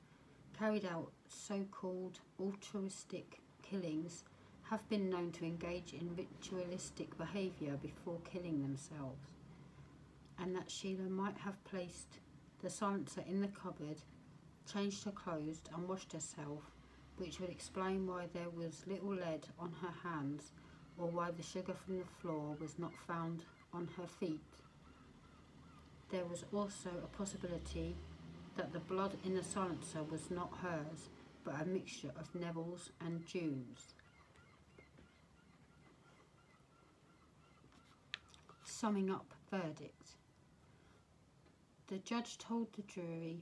carried out so-called altruistic killings have been known to engage in ritualistic behaviour before killing themselves, and that Sheila might have placed the silencer in the cupboard, changed her clothes and washed herself, which would explain why there was little lead on her hands or why the sugar from the floor was not found on her feet. There was also a possibility that the blood in the silencer was not hers, but a mixture of Neville's and June's. Summing up verdict. The judge told the jury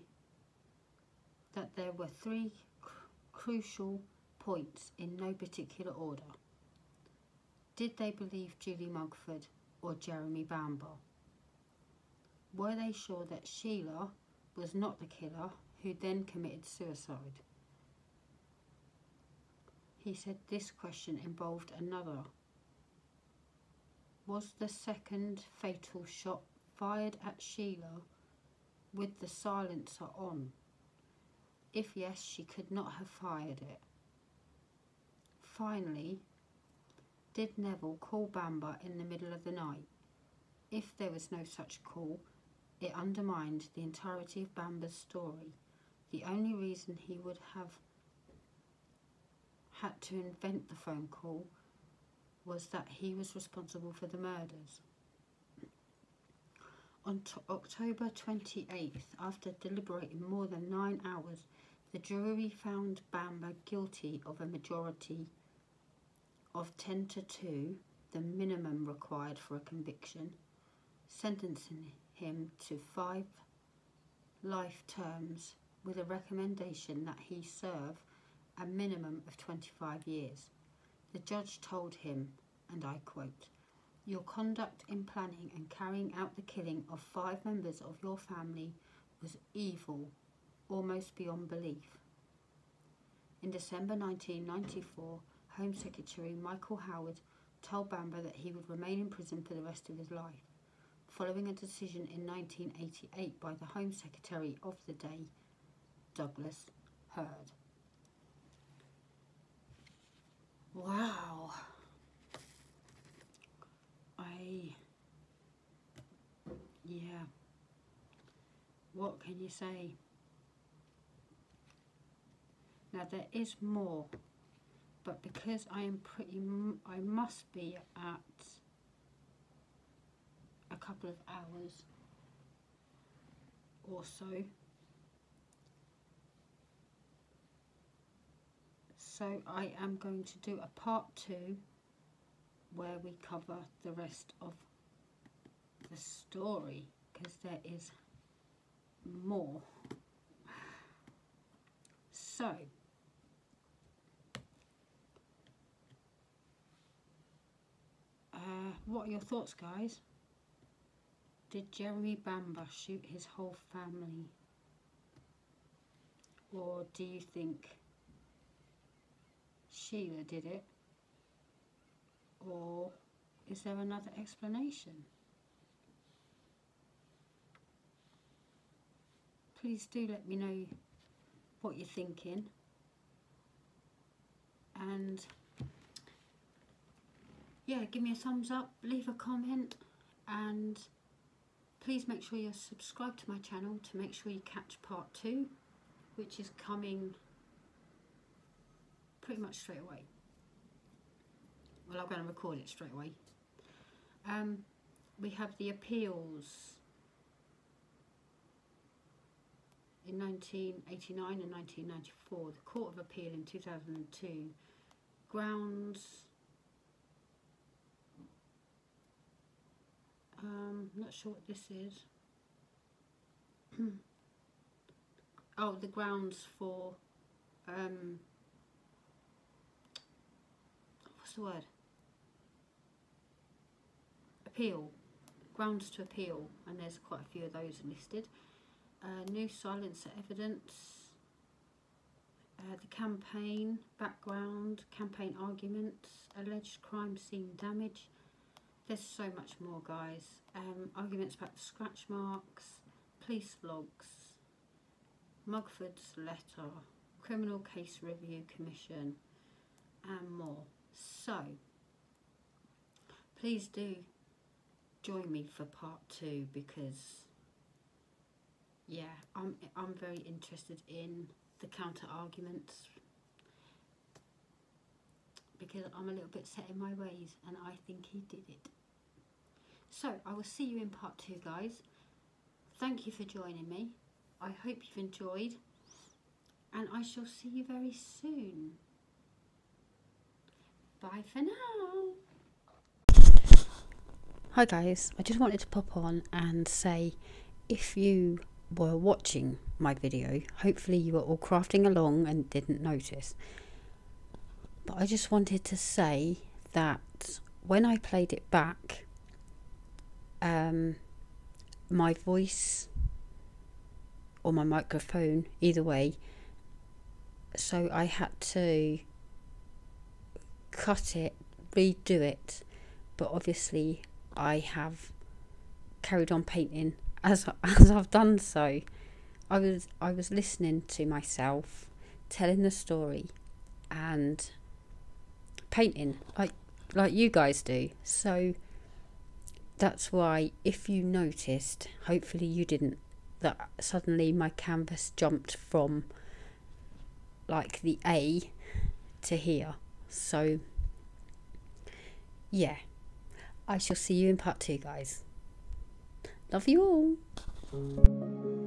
that there were three crucial points in no particular order. Did they believe Julie Mugford or Jeremy Bamber? Were they sure that Sheila was not the killer who then committed suicide? He said this question involved another. Was the second fatal shot fired at Sheila with the silencer on? If yes, she could not have fired it. Finally, did Neville call Bamber in the middle of the night? If there was no such call, it undermined the entirety of Bamber's story. The only reason he would have had to invent the phone call was that he was responsible for the murders. On October 28th, after deliberating more than 9 hours, the jury found Bamber guilty of a majority of 10-2, the minimum required for a conviction, sentencing him to 5 life terms with a recommendation that he serve a minimum of 25 years. The judge told him, and I quote, "Your conduct in planning and carrying out the killing of 5 members of your family was evil, almost beyond belief." In December 1994, Home Secretary Michael Howard told Bamber that he would remain in prison for the rest of his life. Following a decision in 1988 by the Home Secretary of the day, Douglas Hurd. Wow. Yeah. What can you say? Now there is more, but because I must be at a couple of hours or so I am going to do a part 2 where we cover the rest of the story, because there is more. So what are your thoughts, guys? Did Jeremy Bamber shoot his whole family, or do you think Sheila did it, or is there another explanation? Please do let me know what you're thinking, and yeah, give me a thumbs up, leave a comment, and please make sure you're subscribed to my channel to make sure you catch part 2, which is coming pretty much straight away. Well, I'm going to record it straight away. We have the appeals in 1989 and 1994, the Court of Appeal in 2002, grounds, not sure what this is. Oh, the grounds for, what's the word? Appeal, grounds to appeal, and there's quite a few of those listed. New silencer evidence, the campaign, background, campaign arguments, alleged crime scene damage. There's so much more, guys. Arguments about the scratch marks, police logs, Mugford's letter, criminal case review commission, and more. So, please do join me for part 2 because, yeah, I'm very interested in the counter arguments because I'm a little bit set in my ways and I think he did it. So I will see you in part 2, guys. Thank you for joining me. I hope you've enjoyed and I shall see you very soon. Bye for now. Hi guys, I just wanted to pop on and say if you were watching my video, hopefully you were all crafting along and didn't notice, but I just wanted to say that when I played it back, my voice or my microphone, either way, so I had to cut it, redo it, but obviously I have carried on painting as I've done. So I was listening to myself telling the story and painting like you guys do. So that's why, if you noticed, hopefully you didn't, that suddenly my canvas jumped from like the A to here. So yeah, I shall see you in part 2, guys. Love you all.